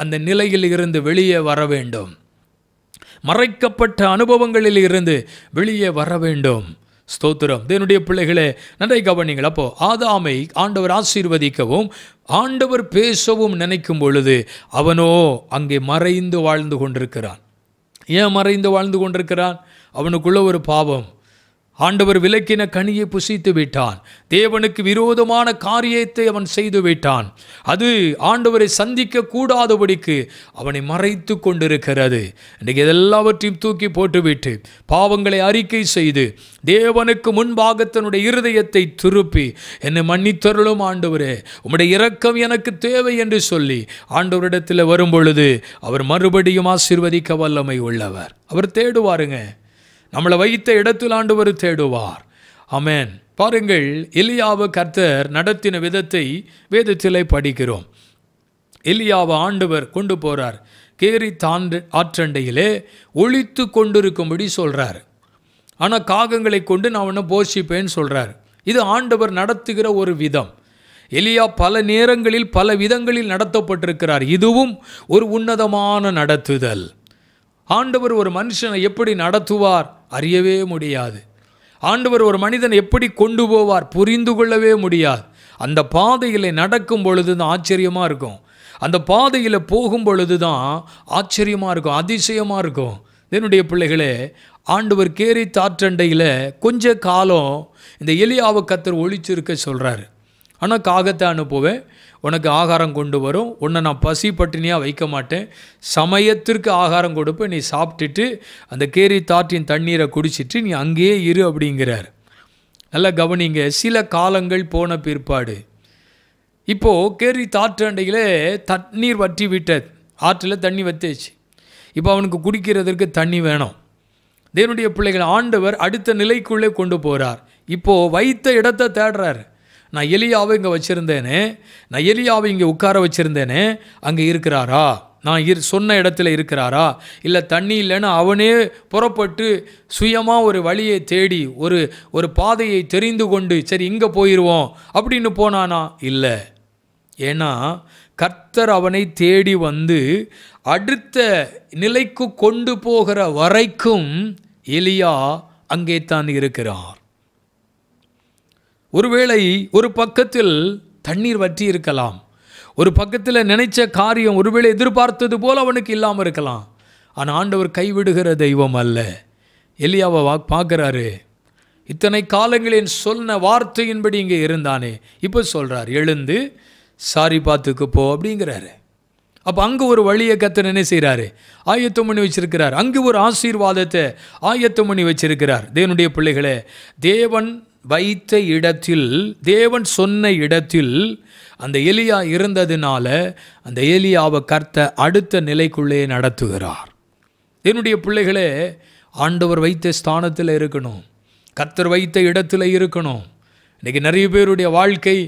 அந்த நிலையில் இருந்து வெளியே வர வேண்டும். மறைக்கப்பட்ட அனுபவங்களில் இருந்து வெளியே வர வேண்டும். ஸ்தோத்திரம் தேவனுடைய பிள்ளைகளே, நன்றை கவனிங்கள். அப்போ ஆதாமை ஆண்டவர் ஆசீர்வதிக்கவும் ஆண்டவர் பேசவும் நினைக்கும் பொழுது அவனோ அங்கே மறைந்து வாழ்ந்து கொண்டிருக்கிறான். ஏன் மறைந்து வாழ்ந்து கொண்டிருக்கிறான்? அவனுக்குள்ள ஒரு பாவம். ஆண்டவர் விலக்கின கனியை புசித்து விட்டான். தேவனுக்கு விரோதமான காரியத்தை அவன் செய்து விட்டான். அது ஆண்டவரை சந்திக்க கூடாதபடிக்கு அவனை மறைத்து கொண்டிருக்கிறது. இன்றைக்கு இதெல்லாவற்றையும் தூக்கி போட்டுவிட்டு பாவங்களை அறிக்கை செய்து தேவனுக்கு முன்பாக தன்னுடைய இருதயத்தை திருப்பி, என்னை மன்னித்தருளும் ஆண்டவரே, உம்முடைய இரக்கம் எனக்கு தேவை என்று சொல்லி ஆண்டவரிடத்தில் வரும் பொழுது அவர் மறுபடியும் ஆசீர்வதிக்க வல்லமை உள்ளவர். அவர் தேடுவாருங்க, நம்மளை வைத்த இடத்தில் ஆண்டவர் தேடுவார். ஆமென். பாருங்கள், எலியாவை கர்த்தர் நடத்தின விதத்தை வேதத்திலே படிக்கிறோம். எலியாவை ஆண்டவர் கொண்டு போகிறார். கேரி தாண்டு ஆற்றண்டையிலே ஒழித்து கொண்டிருக்கும்படி சொல்கிறார். ஆனால் காகங்களை கொண்டு நான் ஒன்று போஷிப்பேன்னு சொல்கிறார். இது ஆண்டவர் நடத்துகிற ஒரு விதம். எலியா பல நேரங்களில் பல விதங்களில் நடத்தப்பட்டிருக்கிறார். இதுவும் ஒரு உன்னதமான நடத்துதல். ஆண்டவர் ஒரு மனுஷனை எப்படி நடத்துவார் அறியவே முடியாது. ஆண்டவர் ஒரு மனிதன் எப்படி கொண்டு போவார் புரிந்து கொள்ளவே முடியாது. அந்த பாதையில் நடக்கும் பொழுது தான் ஆச்சரியமாக இருக்கும். அந்த பாதையில் போகும் பொழுது தான் ஆச்சரியமாக இருக்கும், அதிசயமாக இருக்கும். என்னுடைய பிள்ளைகளே, ஆண்டவர் கேரி தாற்றண்டையில் கொஞ்ச காலம் இந்த எலியாவை கத்தர் ஒழிச்சிருக்க சொல்கிறாரு. ஆனால் காகத்தை அனுப்புவேன், உனக்கு ஆகாரம் கொண்டு வரும், உன்னை நான் பசி பட்டினியாக வைக்க மாட்டேன், சமயத்திற்கு ஆகாரம் கொடுப்பேன், நீ சாப்பிட்டுட்டு அந்த கேரி தாற்றின் தண்ணீரை குடிச்சிட்டு நீ அங்கேயே இரு அப்படிங்கிறார். நல்லா கவனிங்க, சில காலங்கள் போன பிற்பாடு இப்போது கேரி தாற்றண்டையில் தண்ணீர் வற்றி விட்டது. ஆற்றில் தண்ணி வற்றிச்சு. இப்போ அவனுக்கு குடிக்கிறதற்கு தண்ணி வேணும். தேவனுடைய பிள்ளைகள் ஆண்டவர் அடுத்த நிலைக்குள்ளே கொண்டு போகிறார். இப்போது வைத்த இடத்தை தேடுறாரு. நான் எலியாவை இங்கே வச்சுருந்தேனே, நான் எலியாவை இங்கே உட்கார வச்சுருந்தேனே, அங்கே இருக்கிறாரா, நான் இரு சொன்ன இடத்துல இருக்கிறாரா, இல்லை தண்ணி இல்லைன்னு அவனே புறப்பட்டு சுயமாக ஒரு வழியை தேடி ஒரு ஒரு பாதையை தெரிந்து கொண்டு சரி இங்கே போயிடுவோம் அப்படின்னு போனானா? இல்லை. ஏன்னா கர்த்தர் அவனை தேடி வந்து அடுத்த நிலைக்கு கொண்டு போகிற வரைக்கும் எலியா அங்கே தான் இருக்கிறார். ஒருவேளை ஒரு பக்கத்தில் தண்ணீர் வற்றி இருக்கலாம், ஒரு பக்கத்தில் நினைச்ச காரியம் ஒருவேளை எதிர்பார்த்தது போல் அவனுக்கு இல்லாமல் இருக்கலாம். ஆனால் ஆண்டவர் கைவிடுகிற தெய்வம் அல்ல. எலியாவை வா பார்க்குறாரு. இத்தனை காலங்களின் சொன்ன வார்த்தையின்படி இங்கே இருந்தானே, இப்போ சொல்கிறார் எழுந்து சாரிபாத்துக்கு போ அப்படிங்கிறாரு. அப்போ அங்கே ஒரு வழியை கத்தர் என்ன செய்கிறாரு? ஆயத்தம் பண்ணி வச்சிருக்கிறார். அங்கே ஒரு ஆசீர்வாதத்தை ஆயத்தம் பண்ணி வச்சிருக்கிறார். தேவனுடைய பிள்ளைகளே, தேவன் வைத்த இடத்தில், தேவன் சொன்ன இடத்தில் அந்த எலியா இருந்ததினால அந்த எலியாவை கர்த்த அடுத்த நிலைக்குள்ளே நடத்துகிறார். என்னுடைய பிள்ளைகளே, ஆண்டவர் வைத்த ஸ்தானத்தில் இருக்கணும், கர்த்தர் வைத்த இடத்துல இருக்கணும். இன்றைக்கி நிறைய பேருடைய வாழ்க்கை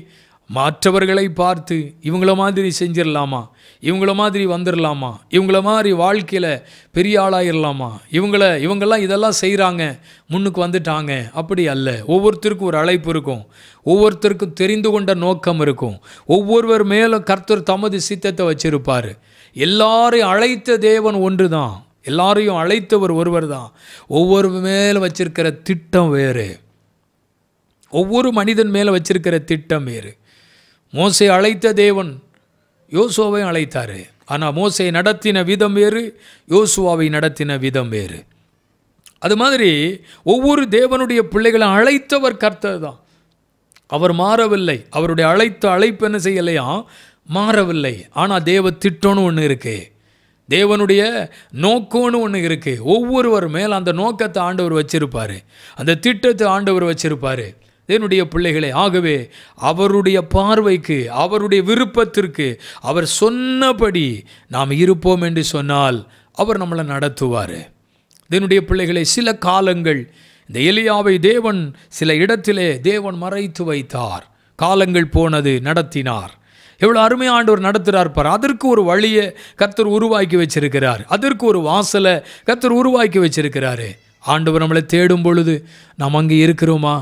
மற்றவர்களை பார்த்து இவங்கள மாதிரி செஞ்சிடலாமா, இவங்கள மாதிரி வந்துடலாமா, இவங்கள மாதிரி வாழ்க்கையில் பெரிய ஆளாகிடலாமா, இவங்கள இவங்கெல்லாம் இதெல்லாம் செய்கிறாங்க முன்னுக்கு வந்துட்டாங்க, அப்படி அல்ல. ஒவ்வொருத்தருக்கும் ஒரு அழைப்பு இருக்கும், ஒவ்வொருத்தருக்கும் தெரிந்து கொண்ட நோக்கம் இருக்கும், ஒவ்வொருவர் மேலும் கர்த்தர் தமது சித்தத்தை வச்சிருப்பார். எல்லாரையும் அழைத்த தேவன் ஒன்று தான், எல்லாரையும் அழைத்தவர் ஒருவர் தான். ஒவ்வொரு மேலும் வச்சிருக்கிற திட்டம் வேறு, ஒவ்வொரு மனிதன் மேலே வச்சிருக்கிற திட்டம் வேறு. மோசை அழைத்த தேவன் யோசுவாவை அழைத்தார். ஆனால் மோசை நடத்தின விதம் வேறு, யோசுவாவை நடத்தின விதம் வேறு. அது மாதிரி ஒவ்வொரு தேவனுடைய பிள்ளைகளை அழைத்தவர் கர்த்தர் தான். அவர் மாறவில்லை, அவருடைய அழைத்த அழைப்பு என்ன செய்யலையா மாறவில்லை. ஆனால் தேவ திட்டம்னு ஒன்று இருக்குது, தேவனுடைய நோக்கம்னு ஒன்று இருக்குது. ஒவ்வொருவர் மேலே அந்த நோக்கத்தை ஆண்டவர் வச்சிருப்பார், அந்த திட்டத்தை ஆண்டவர் வச்சிருப்பார். தேவனுடைய பிள்ளைகளை ஆகவே அவருடைய பார்வைக்கு, அவருடைய விருப்பத்திற்கு, அவர் சொன்னபடி நாம் இருப்போம் என்று சொன்னால் அவர் நம்மளை நடத்துவார். தேவனுடைய பிள்ளைகளை, சில காலங்கள் இந்த எலியாவை தேவன் சில இடத்திலே தேவன் மறைத்து வைத்தார். காலங்கள் போனது, நடத்தினார். எவ்வளோ அருமையாக ஆண்டவர் நடத்துகிறார் பார். அதற்கு ஒரு வழியை கர்த்தர் உருவாக்கி வச்சிருக்கிறார், அதற்கு ஒரு வாசலை கர்த்தர் உருவாக்கி வச்சிருக்கிறாரு. ஆண்டவர் நம்மளை தேடும் பொழுது நாம் அங்கே இருக்கிறோமா?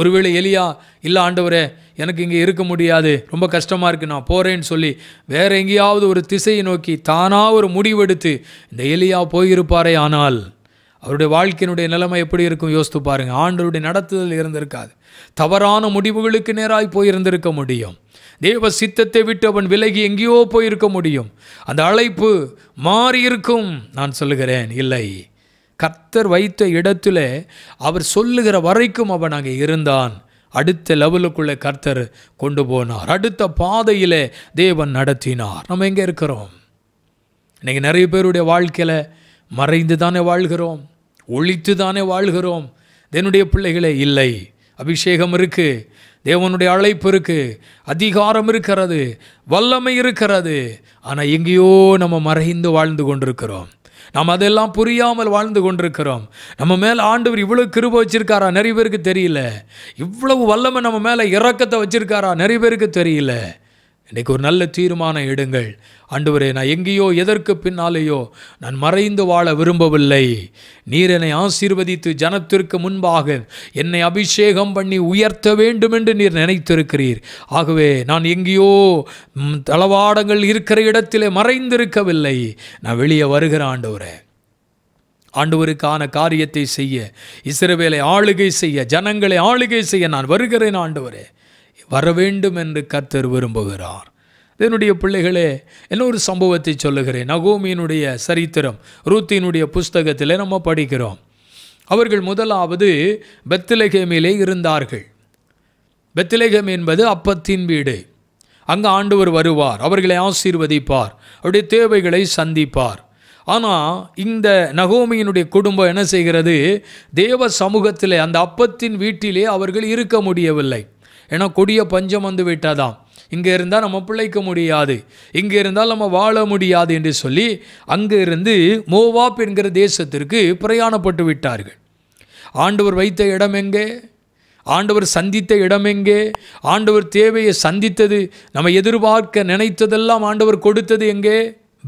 ஒருவேளை எலியா இல்லை ஆண்டவரே எனக்கு இங்கே இருக்க முடியாது, ரொம்ப கஷ்டமாக இருக்குது, நான் போகிறேன்னு சொல்லி வேறு எங்கேயாவது ஒரு திசையை நோக்கி தானாக ஒரு முடிவெடுத்து இந்த எலியா போயிருப்பாரே. ஆனால் அவருடைய வாழ்க்கையினுடைய நிலைமை எப்படி இருக்கும் யோசித்து பாருங்கள். ஆண்டவருடைய நடத்துதல் இருந்திருக்காது, தவறான முடிவுகளுக்கு நேராய் போயிருந்திருக்க முடியும். தேவ சித்தத்தை விட்டு அவன் விலகி எங்கேயோ போயிருக்க முடியும். அந்த அழைப்பு மாறியிருக்கும். நான் சொல்லுகிறேன், இல்லை, கர்த்தர் வைத்த இடத்துல அவர் சொல்லுகிற வரைக்கும் அவன் அங்கே இருந்தான். அடுத்த லெவலுக்குள்ளே கர்த்தர் கொண்டு போனார், அடுத்த பாதையில் தேவன் நடத்தினார். நம்ம எங்கே இருக்கிறோம்? இன்றைக்கி நிறைய பேருடைய வாழ்க்கையில் மறைந்து தானே வாழ்கிறோம், ஒழித்து தானே வாழ்கிறோம். தேவனுடைய பிள்ளைகளே, இல்லை, அபிஷேகம் இருக்குது, தேவனுடைய அழைப்பு இருக்குது, அதிகாரம் இருக்கிறது, வல்லமை இருக்கிறது. ஆனால் எங்கேயோ நம்ம மறைந்து வாழ்ந்து கொண்டிருக்கிறோம், நாம் அதெல்லாம் புரியாமல் வாழ்ந்து கொண்டிருக்கிறோம். நம்ம மேலே ஆண்டவர் இவ்வளவு கிருபை வச்சிருக்காரா நிறைய பேருக்கு தெரியல, இவ்வளவு வல்லமை நம்ம மேலே இரக்கத்தை வச்சிருக்காரா நிறைய பேருக்கு தெரியல. இன்றைக்கு ஒரு நல்ல தீர்மானம் எடுங்கள். ஆண்டவரே, நான் எங்கேயோ எதற்கு பின்னாலேயோ நான் மறைந்து வாழ விரும்பவில்லை. நீர் என்னை ஆசீர்வதித்து ஜனத்திற்கு முன்பாக என்னை அபிஷேகம் பண்ணி உயர்த்த வேண்டும் என்று நீர் நினைத்திருக்கிறீர். ஆகவே நான் எங்கேயோ தளவாடங்கள் இருக்கிற இடத்திலே மறைந்திருக்கவில்லை. நான் வெளியே வருகிற ஆண்டவரே, ஆண்டவருக்கான காரியத்தை செய்ய, இஸ்ரவேலை ஆளுகை செய்ய, ஜனங்களை ஆளுகை செய்ய நான் வருகிறேன் ஆண்டவரே, வர வேண்டும் என்று கர்த்தர் விரும்புகிறார். இதனுடைய பிள்ளைகளே, இன்னொரு சம்பவத்தை சொல்லுகிறேன். நகோமியினுடைய சரித்திரம் ரூத்தினுடைய புஸ்தகத்தில் நம்ம படிக்கிறோம். அவர்கள் முதலாவது பெத்லகேமிலே இருந்தார்கள். பெத்லகேம் என்பது அப்பத்தின் வீடு. அங்கு ஆண்டவர் வருவார், அவர்களை ஆசீர்வதிப்பார், அவருடைய தேவைகளை சந்திப்பார். ஆனால் இந்த நகோமியினுடைய குடும்பம் என்ன செய்கிறது, தேவ சமூகத்திலே அந்த அப்பத்தின் வீட்டிலே அவர்கள் இருக்க முடியவில்லை. ஏன்னா கொடிய பஞ்சம் வந்து விட்டாதாம், இங்கே இருந்தால் நம்ம பிழைக்க முடியாது, இங்கே இருந்தால் நம்ம வாழ முடியாது என்று சொல்லி அங்கே இருந்து மோவாப் என்கிற தேசத்திற்கு பிரயாணப்பட்டு விட்டார்கள். ஆண்டவர் வைத்த இடம் எங்கே, ஆண்டவர் சந்தித்த இடம் எங்கே, ஆண்டவர் தேவையை சந்தித்தது, நம்ம எதிர்பார்க்க நினைத்ததெல்லாம் ஆண்டவர் கொடுத்தது எங்கே,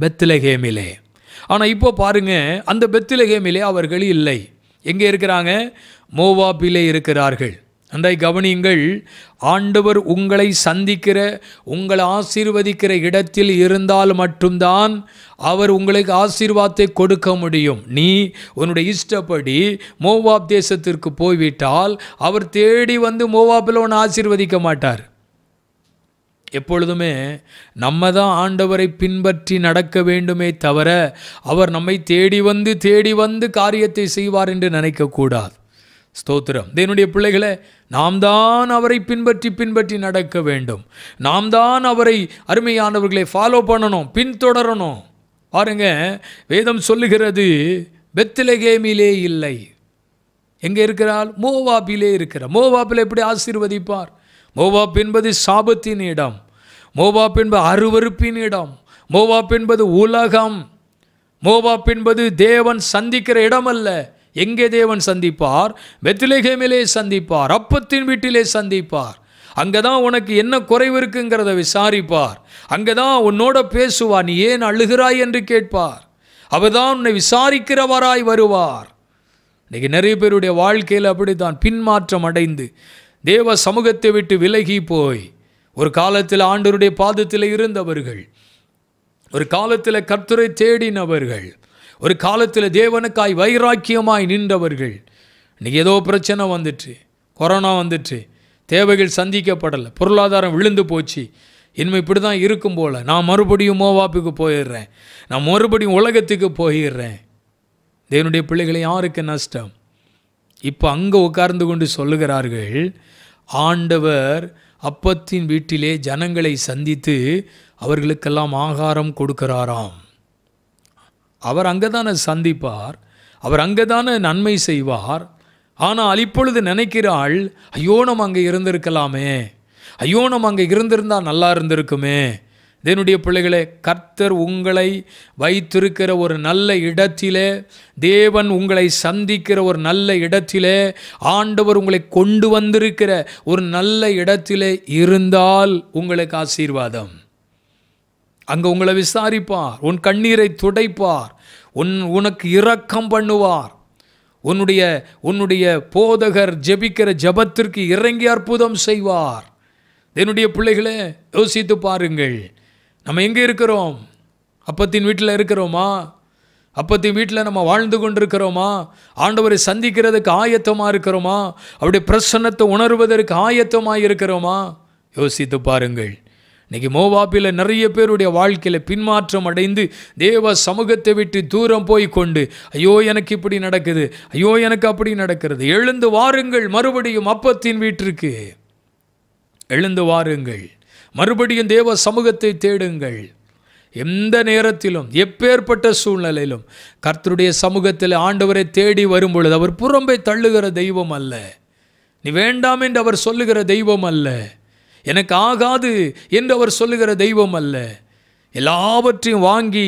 பெத்லகேமிலே. ஆனால் இப்போ பாருங்கள், அந்த பெத்லகேமிலே அவர்கள் இல்லை. எங்கே இருக்கிறாங்க, மோவாப்பிலே இருக்கிறார்கள். அன்றை கவனியுங்கள், ஆண்டவர் உங்களை சந்திக்கிற, உங்களை ஆசீர்வதிக்கிற இடத்தில் இருந்தால் மட்டும்தான் அவர் உங்களுக்கு ஆசீர்வாதத்தை கொடுக்க முடியும். நீ உன்னுடைய இஷ்டப்படி மோவாப் தேசத்திற்கு போய்விட்டால் அவர் தேடி வந்து மோவாப்பில் உன்னை ஆசீர்வதிக்க மாட்டார். எப்பொழுதுமே நம்ம தான் ஆண்டவரை பின்பற்றி நடக்க வேண்டுமே தவிர அவர் நம்மை தேடி வந்து தேடி வந்து காரியத்தை செய்வார் என்று நினைக்கக்கூடாது. ஸ்தோத்திரம். தேவனுடைய பிள்ளைகளை, நாம் தான் அவரை பின்பற்றி பின்பற்றி நடக்க வேண்டும். நாம் தான் அவரை, அருமையானவர்களை, ஃபாலோ பண்ணணும், பின்தொடரணும். பாருங்க, வேதம் சொல்லுகிறது பெத்லகேமிலே இல்லை. எங்கே இருக்கிறார், மோவாபிலே இருக்கிறார். மோவாபில் எப்படி ஆசீர்வதிப்பார்? மோவாப் என்பது சாபத்தின் இடம், மோவாப் என்பது அருவருப்பின் இடம், மோவாப் என்பது உலகம், மோவாப் என்பது தேவன் சந்திக்கிற இடம் அல்ல. எங்கே தேவன் சந்திப்பார், பெத்லகேமிலே சந்திப்பார், அப்பத்தின் வீட்டிலே சந்திப்பார். அங்கே தான் உனக்கு என்ன குறைவு இருக்குங்கிறத விசாரிப்பார். அங்கே தான் உன்னோட பேசுவார், நீ ஏன் அழுகிறாய் என்று கேட்பார். அவர் தான் உன்னை விசாரிக்கிறவராய் வருவார். இன்றைக்கி நிறைய பேருடைய வாழ்க்கையில் அப்படி தான் பின்மாற்றம் அடைந்து தேவ சமூகத்தை விட்டு விலகி போய், ஒரு காலத்தில் ஆண்டவருடைய பாதத்தில் இருந்தவர்கள், ஒரு காலத்தில் கர்த்தரை தேடினவர்கள், ஒரு காலத்தில் தேவனுக்காய் வைராக்கியமாய் நின்றவர்கள், இன்றைக்கி ஏதோ பிரச்சனை வந்துட்டு, கொரோனா வந்துட்டு, தேவைகள் சந்திக்கப்படலை, பொருளாதாரம் விழுந்து போச்சு, இனிமேல் இப்படி தான் இருக்கும் போல், நான் மறுபடியும் மோவாப்புக்கு போயிடுறேன், நான் மறுபடியும் உலகத்துக்கு போயிடுறேன். தேவனுடைய பிள்ளைகளை, யாருக்கு நஷ்டம்? இப்போ அங்கே உட்கார்ந்து கொண்டு சொல்லுகிறார்கள், ஆண்டவர் அப்பத்தின் வீட்டிலே ஜனங்களை சந்தித்து அவர்களுக்கெல்லாம் ஆகாரம் கொடுக்கிறாராம். அவர் அங்கே தானே சந்திப்பார், அவர் அங்கே தானே நன்மை செய்வார். ஆனால் இப்பொழுது நினைக்கிறாள், ஐயோ நம்ம அங்கே இருந்திருக்கலாமே, ஐயோ நம்ம அங்கே இருந்திருந்தால் நல்லா இருந்திருக்குமே. தேவனுடைய பிள்ளைகளே, கர்த்தர் உங்களை வைத்திருக்கிற ஒரு நல்ல இடத்திலே, தேவன் உங்களை சந்திக்கிற ஒரு நல்ல இடத்திலே, ஆண்டவர் உங்களை கொண்டு வந்திருக்கிற ஒரு நல்ல இடத்திலே இருந்தால் உங்களுக்கு ஆசீர்வாதம். அங்கே உங்களை விசாரிப்பார், உன் கண்ணீரை துடைப்பார், உன் உனக்கு இரக்கம் பண்ணுவார், உன்னுடைய உன்னுடைய போதகர் ஜெபிக்கிற ஜெபத்திற்கு இறங்கி அற்புதம் செய்வார். என்னுடைய பிள்ளைகளே, யோசித்து பாருங்கள், நம்ம எங்கே இருக்கிறோம், அப்பத்தின் வீட்டில் இருக்கிறோமா, அப்பத்தின் வீட்டில் நம்ம வாழ்ந்து கொண்டிருக்கிறோமா, ஆண்டவரை சந்திக்கிறதுக்கு ஆயத்தமாக இருக்கிறோமா, அவருடைய பிரசன்னத்தை உணர்வதற்கு ஆயத்தமாக இருக்கிறோமா? யோசித்து பாருங்கள். இன்றைக்கி மோவாப்பில் நிறைய பேருடைய வாழ்க்கையில் பின்மாற்றம் அடைந்து தேவ சமூகத்தை விட்டு தூரம் போய் கொண்டு, ஐயோ எனக்கு இப்படி நடக்குது, ஐயோ எனக்கு அப்படி நடக்கிறது. எழுந்து வாருங்கள், மறுபடியும் அப்பத்தின் வீட்டிற்கு எழுந்து வாருங்கள், மறுபடியும் தேவ சமூகத்தை தேடுங்கள். எந்த நேரத்திலும், எப்பேற்பட்ட சூழ்நிலையிலும் கர்த்தருடைய சமூகத்தில் ஆண்டவரை தேடி வரும் பொழுது, அவர் புறம்பே தள்ளுகிற தெய்வம் அல்ல, நீ வேண்டாம் என்று அவர் சொல்லுகிற தெய்வம் அல்ல, எனக்கு ஆகாது என்று அவர் சொல்லுகிற தெய்வம் அல்ல. எல்லாவற்றையும் வாங்கி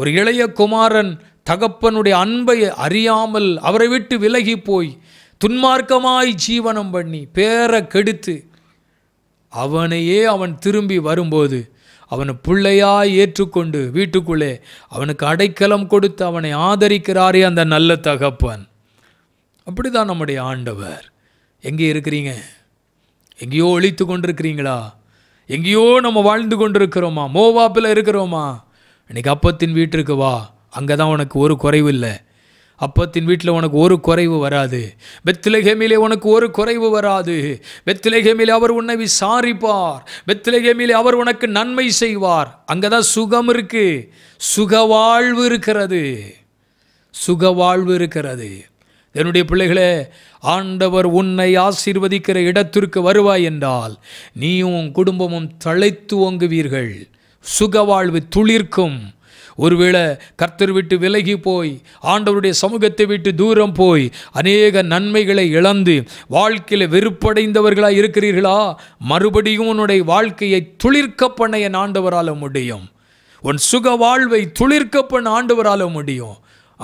ஒரு இளைய குமாரன் தகப்பனுடைய அன்பை அறியாமல் அவரை விட்டு விலகி போய் துன்மார்க்கமாய் ஜீவனம் பண்ணி பேரை கெடுத்து அவனையே அவன் திரும்பி வரும்போது அவனை பிள்ளையாய் ஏற்றுக்கொண்டு வீட்டுக்குள்ளே அவனுக்கு அடைக்கலம் கொடுத்து அவனை ஆதரிக்கிறாரே அந்த நல்ல தகப்பன். அப்படி தான் நம்முடைய ஆண்டவர். எங்கே இருக்கிறீங்க? எங்கேயோ ஒழித்து கொண்டிருக்கிறீங்களா? எங்கேயோ நம்ம வாழ்ந்து கொண்டிருக்கிறோமா? மோவாப்பில் இருக்கிறோமா? இன்னைக்கு அப்பத்தின் வீட்டிற்கு வா, அங்கே தான் உனக்கு ஒரு குறைவு இல்லை. அப்பத்தின் வீட்டில் உனக்கு ஒரு குறைவு வராது. பெத்லகேமிலே உனக்கு ஒரு குறைவு வராது. பெத்லகேமிலே அவர் உன்னை விசாரிப்பார். பெத்லகேமிலே அவர் உனக்கு நன்மை செய்வார். அங்கே தான் சுகம் இருக்குது, சுக வாழ்வு இருக்கிறது, சுக வாழ்வு இருக்கிறது. என்னுடைய பிள்ளைகளே, ஆண்டவர் உன்னை ஆசீர்வதிக்கிற இடத்திற்கு வருவாய் என்றால் நீயும் உன் குடும்பமும் தழைத்து ஓங்குவீர்கள். சுக வாழ்வு துளிர்க்கும். ஒருவேளை கர்த்தர் விட்டு விலகி போய் ஆண்டவருடைய சமூகத்தை விட்டு தூரம் போய் அநேக நன்மைகளை இழந்து வாழ்க்கையில் வெறுப்படைந்தவர்களாக இருக்கிறீர்களா? மறுபடியும் உன்னுடைய வாழ்க்கையை துளிர்க்க பண்ண என் ஆண்டவரால் முடியும். உன் சுக வாழ்வை துளிர்க்க பண்ண ஆண்டவரால் முடியும்.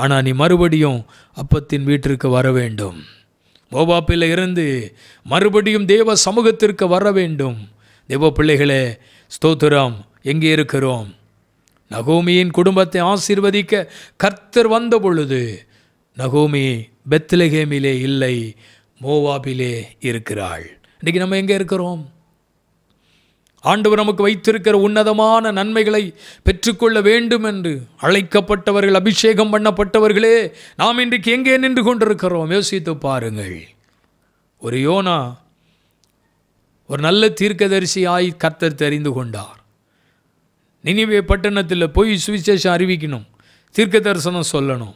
ஆனால் நீ மறுபடியும் அப்பத்தின் வீட்டிற்கு வர வேண்டும். மோவாப்பில் இருந்து மறுபடியும் தேவ சமூகத்திற்கு வர வேண்டும். தேவ பிள்ளைகளே, ஸ்தோத்திரம். எங்கே இருக்கிறோம்? நகோமியின் குடும்பத்தை ஆசீர்வதிக்க கர்த்தர் வந்த பொழுது நகோமி பெத்லகேமிலே இல்லை, மோவாபிலே இருக்கிறாள். இன்றைக்கி நம்ம எங்கே இருக்கிறோம்? ஆண்டவர் நமக்கு வைத்திருக்கிற உன்னதமான நன்மைகளை பெற்றுக்கொள்ள வேண்டும் என்று அழைக்கப்பட்டவர்கள், அபிஷேகம் பண்ணப்பட்டவர்களே, நாம் இன்றைக்கு எங்கே நின்று கொண்டிருக்கிறோம்? யோசித்து பாருங்கள். ஒரு யோனா ஒரு நல்ல தீர்க்கதரிசியாய் கர்த்தர் தெரிந்து கொண்டார். நினிவே பட்டணத்தில் போய் சுவிசேஷம் அறிவிக்கணும், தீர்க்க தரிசனம் சொல்லணும்.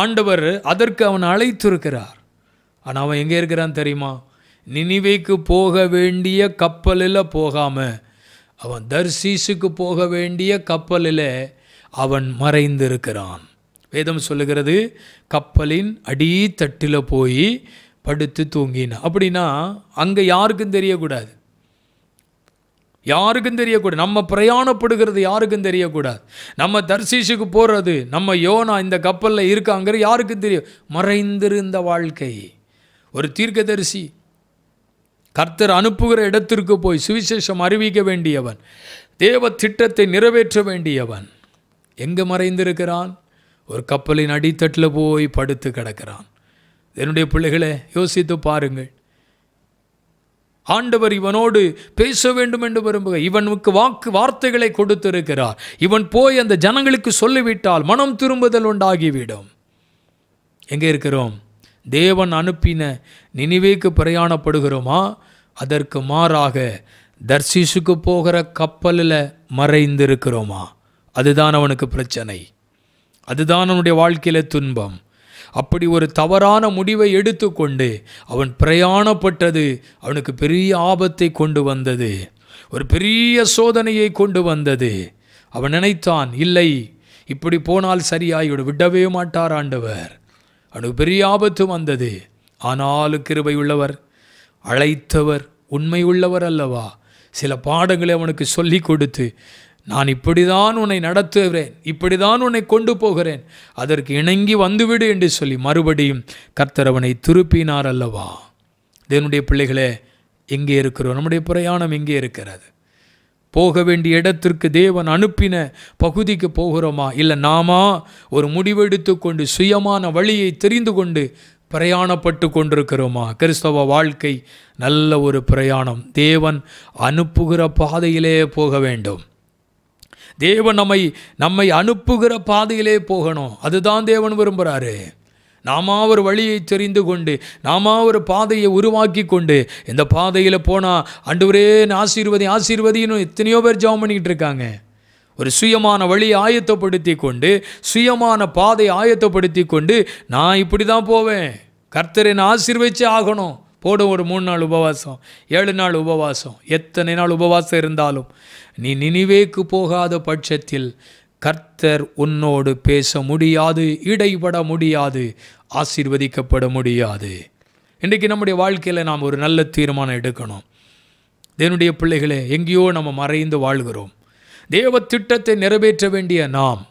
ஆண்டவர் அதற்கு அவனை அழைத்திருக்கிறார். ஆனால் அவன் எங்கே இருக்கிறான் தெரியுமா? நினிவேக்கு போக வேண்டிய கப்பலில் போகாமல் அவன் தர்சீசுக்கு போக வேண்டிய கப்பலில் அவன் மறைந்திருக்கிறான். வேதம் சொல்லுகிறது, கப்பலின் அடித்தட்டில் போய் படுத்து தூங்கினான். அப்படின்னா அங்கே யாருக்கும் தெரியக்கூடாது, யாருக்கும் தெரியக்கூடாது. நம்ம பிரயாணப்படுகிறது யாருக்கும் தெரியக்கூடாது. நம்ம தர்சீசுக்கு போகிறது, நம்ம யோனா இந்த கப்பலில் இருக்காங்கிற யாருக்கும் தெரியும். மறைந்திருந்த வாழ்க்கை. ஒரு தீர்க்கதரிசி கர்த்தர் அனுப்புகிற இடத்திற்கு போய் சுவிசேஷம் அறிவிக்க வேண்டியவன், தேவ திட்டத்தை நிறைவேற்ற வேண்டியவன் எங்கே மறைந்திருக்கிறான்? ஒரு கப்பலின் அடித்தட்டில் போய் படுத்து கிடக்கிறான். என்னுடைய பிள்ளைகளை யோசித்து பாருங்கள். ஆண்டவர் இவனோடு பேச வேண்டும் என்று விரும்புகிறார். இவனுக்கு வாக்கு வார்த்தைகளை கொடுத்திருக்கிறார். இவன் போய் அந்த ஜனங்களுக்கு சொல்லிவிட்டால் மனம் திரும்புதல் உண்டாகிவிடும். எங்கே இருக்கிறோம்? தேவன் அனுப்பின நினிவேக்கு பிரயாணப்படுகிறோமா? அதற்கு மாறாக தர்சீசுக்கு போகிற கப்பலில் மறைந்திருக்கிறோமா? அதுதான் அவனுக்கு பிரச்சனை. அதுதான் அவனுடைய வாழ்க்கையில் துன்பம். அப்படி ஒரு தவறான முடிவை எடுத்துக்கொண்டு அவன் பிரயாணப்பட்டது அவனுக்கு பெரிய ஆபத்தை கொண்டு வந்தது, ஒரு பெரிய சோதனையை கொண்டு வந்தது. அவன் நினைத்தான், இல்லை இப்படி போனால் சரியாகிவிடும், விடவே மாட்டார் ஆண்டவர். அவனுக்கு பெரிய ஆபத்து வந்தது. ஆனாலும் கிருபை உள்ளவர், அழைத்தவர், உண்மை உள்ளவர் அல்லவா? சில பாடங்களை அவனுக்கு சொல்லி கொடுத்து, நான் இப்படிதான் உன்னை நடத்துகிறேன், இப்படிதான் உன்னை கொண்டு போகிறேன், அதற்கு இணங்கி வந்துவிடு என்று சொல்லி மறுபடியும் கர்த்தர் அவனை திருப்பினார் அல்லவா? தேவனுடைய பிள்ளைகளே, எங்கே இருக்கிறோம்? நம்முடைய பிரயாணம் எங்கே இருக்கிறது? போக வேண்டிய இடத்திற்கு தேவன் அனுப்பின பகுதிக்கு போகிறோமா? இல்லை நாமா ஒரு முடிவெடுத்து கொண்டு சுயமான வழியை தெரிந்து கொண்டு பிரயாணப்பட்டு கொண்டிருக்கிறோமா? கிறிஸ்தவ வாழ்க்கை நல்ல ஒரு பிரயாணம். தேவன் அனுப்புகிற பாதையிலே போக வேண்டும். தேவன் நம்மை நம்மை அனுப்புகிற பாதையிலே போகணும். அதுதான் தேவன் விரும்புகிறாரு. நாம ஒரு வழியை தெரிந்து கொண்டு நாம ஒரு பாதையை உருவாக்கி கொண்டு இந்த பாதையில் போனால் ஆண்டவரே ஆசீர்வதி ஆசீர்வதின்னு எத்தனையோ பேர் ஜெபம் பண்ணிக்கிட்டு இருக்காங்க. ஒரு சுயமான வழியை ஆயத்தப்படுத்தி கொண்டு சுயமான பாதையை ஆயத்தப்படுத்தி கொண்டு நான் இப்படி தான் போவேன், கர்த்தர் என்னை ஆசீர்வதிச்சே ஆகணும். போடும் ஒரு மூணு நாள் உபவாசம், ஏழு நாள் உபவாசம், எத்தனை நாள் உபவாசம் இருந்தாலும் நீ நினிவேக்கு போகாத பட்சத்தில் கர்த்தர் உன்னோடு பேச முடியாது, இடைபட முடியாது, ஆசீர்வதிக்கப்பட முடியாது. இன்றைக்கு நம்முடைய வாழ்க்கையில் நாம் ஒரு நல்ல தீர்மானம் எடுக்கணும். தேவனுடைய பிள்ளைகளே, எங்கேயோ நம்ம மறைந்து வாழ்கிறோம். தேவ திட்டத்தை நிறைவேற்ற வேண்டிய நாம்,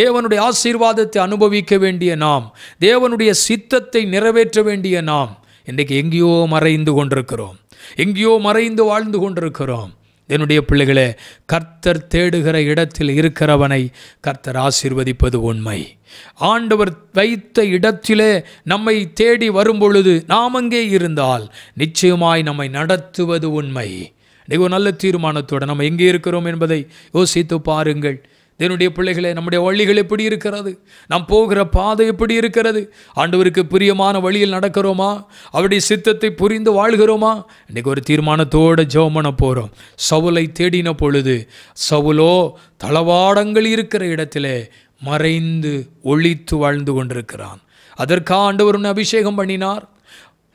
தேவனுடைய ஆசீர்வாதத்தை அனுபவிக்க வேண்டிய நாம், தேவனுடைய சித்தத்தை நிறைவேற்ற வேண்டிய நாம் இன்றைக்கு எங்கேயோ மறைந்து கொண்டிருக்கிறோம். எங்கேயோ மறைந்து வாழ்ந்து கொண்டிருக்கிறோம். என்னுடைய பிள்ளைகளே, கர்த்தர் தேடுகிற இடத்தில் இருக்கிறவனை கர்த்தர் ஆசீர்வதிப்பது உண்மை. ஆண்டவர் வைத்த இடத்திலே நம்மை தேடி வரும்பொழுது நாம் அங்கே இருந்தால் நிச்சயமாய் நம்மை நடத்துவது உண்மை. இன்றைக்கு ஒரு நல்ல தீர்மானத்தோடு நம்ம எங்கே இருக்கிறோம் என்பதை யோசித்து பாருங்கள். என்னுடைய பிள்ளைகளே, நம்முடைய வழிகள் எப்படி இருக்கிறது? நாம் போகிற பாதை எப்படி இருக்கிறது? ஆண்டவருக்கு பிரியமான வழியில் நடக்கிறோமா? அவருடைய சித்தத்தை புரிந்து வாழ்கிறோமா? இன்றைக்கு ஒரு தீர்மானத்தோடு ஜெபம் பண்ண போகிறோம். சவுலை தேடின பொழுது சவுலோ தளவாடங்கள் இருக்கிற இடத்திலே மறைந்து ஒளித்து வாழ்ந்து கொண்டிருக்கிறான். அதற்காக ஆண்டவர் உன்னை அபிஷேகம் பண்ணினார்.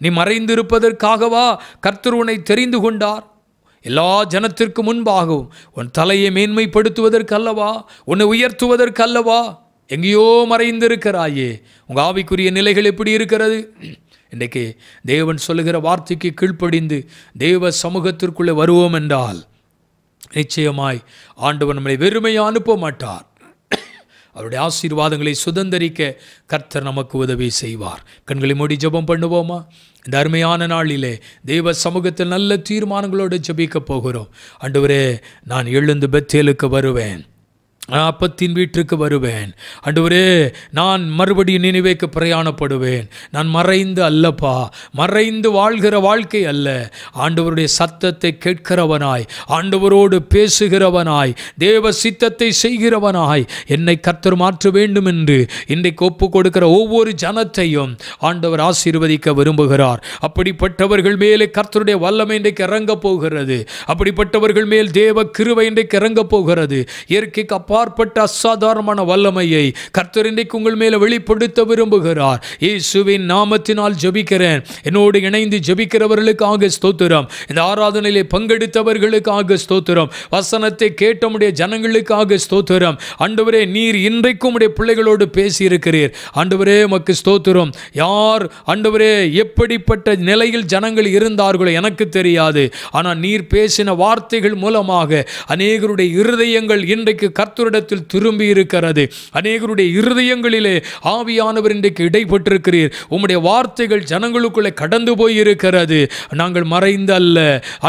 நீ மறைந்திருப்பதற்காகவா கர்த்தர் உன்னை தெரிந்து கொண்டார். எல்லா ஜனத்திற்கு முன்பாகவும் உன் தலையை மேன்மைப்படுத்துவதற்கல்லவா, உன்னை உயர்த்துவதற்கல்லவா. எங்கேயோ மறைந்திருக்கிறாயே. உங்கள் ஆவிக்குரிய நிலைகள் எப்படி இருக்கிறது? இன்றைக்கு தேவன் சொல்லுகிற வார்த்தைக்கு கீழ்ப்படிந்து தேவ சமூகத்திற்குள்ளே வருவோம் என்றால் நிச்சயமாய் ஆண்டவர் நம்மளை வெறுமையாக அனுப்ப மாட்டார். அவருடைய ஆசீர்வாதங்களை சுதந்தரிக்க கர்த்தர் நமக்கு உதவி செய்வார். கண்களை மூடி ஜெபம் பண்ணுவோமா? இந்த அருமையான நாளிலே தேவ சமூகத்தில் நல்ல தீர்மானங்களோடு ஜெபிக்கப் போகிறோம். ஆண்டவரே, நான் எழுந்து பெத்தேலுக்கு வருவேன், நான் அப்பத்தின் வீட்டிற்கு வருவேன். ஆண்டவரே, நான் மறுபடியும் நினைவேக்கு பிரயாணப்படுவேன். நான் மறைந்து அல்லப்பா, மறைந்து வாழ்கிற வாழ்க்கை அல்ல. ஆண்டவருடைய சத்தத்தை கேட்கிறவனாய், ஆண்டவரோடு பேசுகிறவனாய், தேவ சித்தத்தை செய்கிறவனாய் என்னை கர்த்தர் மாற்ற வேண்டும் என்று இன்றைக்கு ஒப்பு கொடுக்கிற ஒவ்வொரு ஜனத்தையும் ஆண்டவர் ஆசீர்வதிக்க விரும்புகிறார். அப்படிப்பட்டவர்கள் மேலே கர்த்தருடைய வல்லமை இன்றைக்கு இறங்கப் போகிறது. அப்படிப்பட்டவர்கள் மேல் தேவ கிருபை இன்றைக்கு இறங்கப் போகிறது. இயற்கைக்கு அப்பா பார்ப்பட்ட அசாதாரணமான வல்லமையை கர்த்தர் இன்றைக்கு உங்கள் மேலே வெளிப்படுத்த விரும்புகிறார். இயேசுவின் நாமத்தினால் ஜெபிக்கிறேன். என்னோடு இணைந்து ஜெபிக்கிறவர்களுக்காக ஸ்தோத்திரம். இந்த ஆராதனையிலே பங்கெடுத்தவர்களுக்காக ஸ்தோத்திரம். வசனத்தை கேட்ட உடைய ஜனங்களுக்காக ஸ்தோத்திரம். ஆண்டவரே, நீர் இன்றைக்கும் உடைய பிள்ளைகளோடு பேசியிருக்கிறீர். ஆண்டவரே, உமக்கு ஸ்தோத்திரம். யார் ஆண்டவரே எப்படிப்பட்ட நிலையில் ஜனங்கள் இருந்தார்களோ எனக்கு தெரியாது. ஆனால் நீர் பேசின வார்த்தைகள் மூலமாக அநேகருடைய இருதயங்கள் இன்றைக்கு கர்த்தர் இடத்தில் திரும்பி இருக்கிறது. அநேகருடைய இருதயங்களிலே ஆவியானவர் இன்றைக்கு இடைப்பட்டிருக்கிறீர். உம்முடைய வார்த்தைகள் ஜனங்களுக்குள்ளே கடந்து போய் இருக்கிறது. நாங்கள் மறைந்து அல்ல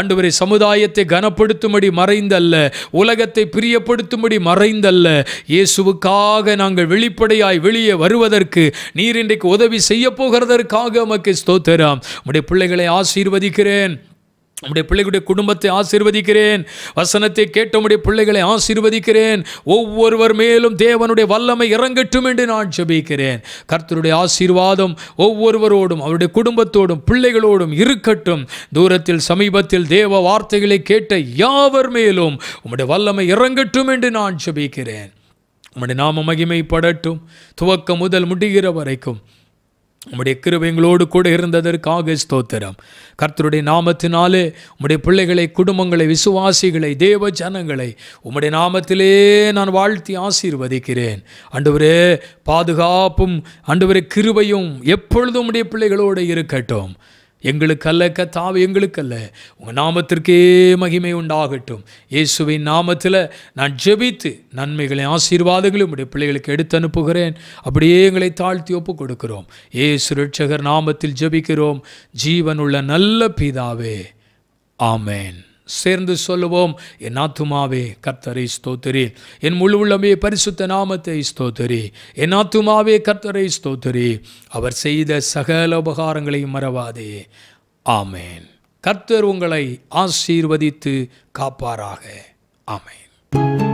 ஆண்டவரே, சமுதாயத்தை கனப்படுத்தும்படி மறைந்தல்ல, உலகத்தை பிரியப்படுத்தும்படி மறைந்தல்ல, இயேசுவுக்காக நாங்கள் வெளிப்படையாய் வெளியே வருவதற்கு நீர் இன்றைக்கு உதவி செய்ய போகிறதற்காக உமக்கு ஸ்தோத்திரம். உம்முடைய பிள்ளைகளை ஆசீர்வதிக்கிறேன். நம்முடைய பிள்ளைகளுடைய குடும்பத்தை ஆசீர்வதிக்கிறேன். வசனத்தை கேட்டமுடைய பிள்ளைகளை ஆசீர்வதிக்கிறேன். ஒவ்வொருவர் மேலும் தேவனுடைய வல்லமை இறங்கட்டும் என்று நான் ஜெபிக்கிறேன். கர்த்தருடைய ஆசீர்வாதம் ஒவ்வொருவரோடும் அவருடைய குடும்பத்தோடும் பிள்ளைகளோடும் இருக்கட்டும். தூரத்தில் சமீபத்தில் தேவ வார்த்தைகளை கேட்ட யாவர் மேலும் உம்முடைய வல்லமை இறங்கட்டும் என்று நான் ஜெபிக்கிறேன். உம்முடைய நாம மகிமைப்படட்டும். துவக்கம் முதல் முடிகிற வரைக்கும் உம்முடைய கிருபை எங்களோடு கூட இருந்ததற்காக ஸ்தோத்திரம். கர்த்தருடைய நாமத்தினாலே உம்முடைய பிள்ளைகளை, குடும்பங்களை, விசுவாசிகளை, தேவ ஜனங்களை உம்முடைய நாமத்திலே நான் வாழ்த்தி ஆசீர்வதிக்கிறேன். ஆண்டவரே, பாதுகாப்பும் ஆண்டவரே கிருபையும் எப்பொழுதும் உம்முடைய பிள்ளைகளோடு இருக்கட்டும். எங்களுக்கல்ல கர்த்தாவே, எங்களுக்கல்ல, உங்கள் நாமத்திற்கே மகிமை உண்டாகட்டும். இயேசுவின் நாமத்தில் நான் ஜெபித்து நன்மைகளை ஆசீர்வாதங்களும் உடைய பிள்ளைகளுக்கு எடுத்து அனுப்புகிறேன். அப்படியே எங்களை தாழ்த்தி ஒப்பு கொடுக்கிறோம். இயேசு ரட்சகர் நாமத்தில் ஜெபிக்கிறோம் ஜீவனுள்ள நல்ல பிதாவே, ஆமேன். சேர்ந்து சொல்லுவோம். என் ஆத்துமாவே கர்த்தரை ஸ்தோத்திரி, என் முழு உள்ளமே பரிசுத்த நாமத்தை ஸ்தோத்திரி. என் ஆத்துமாவே கர்த்தரை ஸ்தோத்திரி, அவர் செய்த சகல உபகாரங்களை மறவாதே. ஆமேன். கர்த்தர் உங்களை ஆசீர்வதித்து காப்பாராக. ஆமேன்.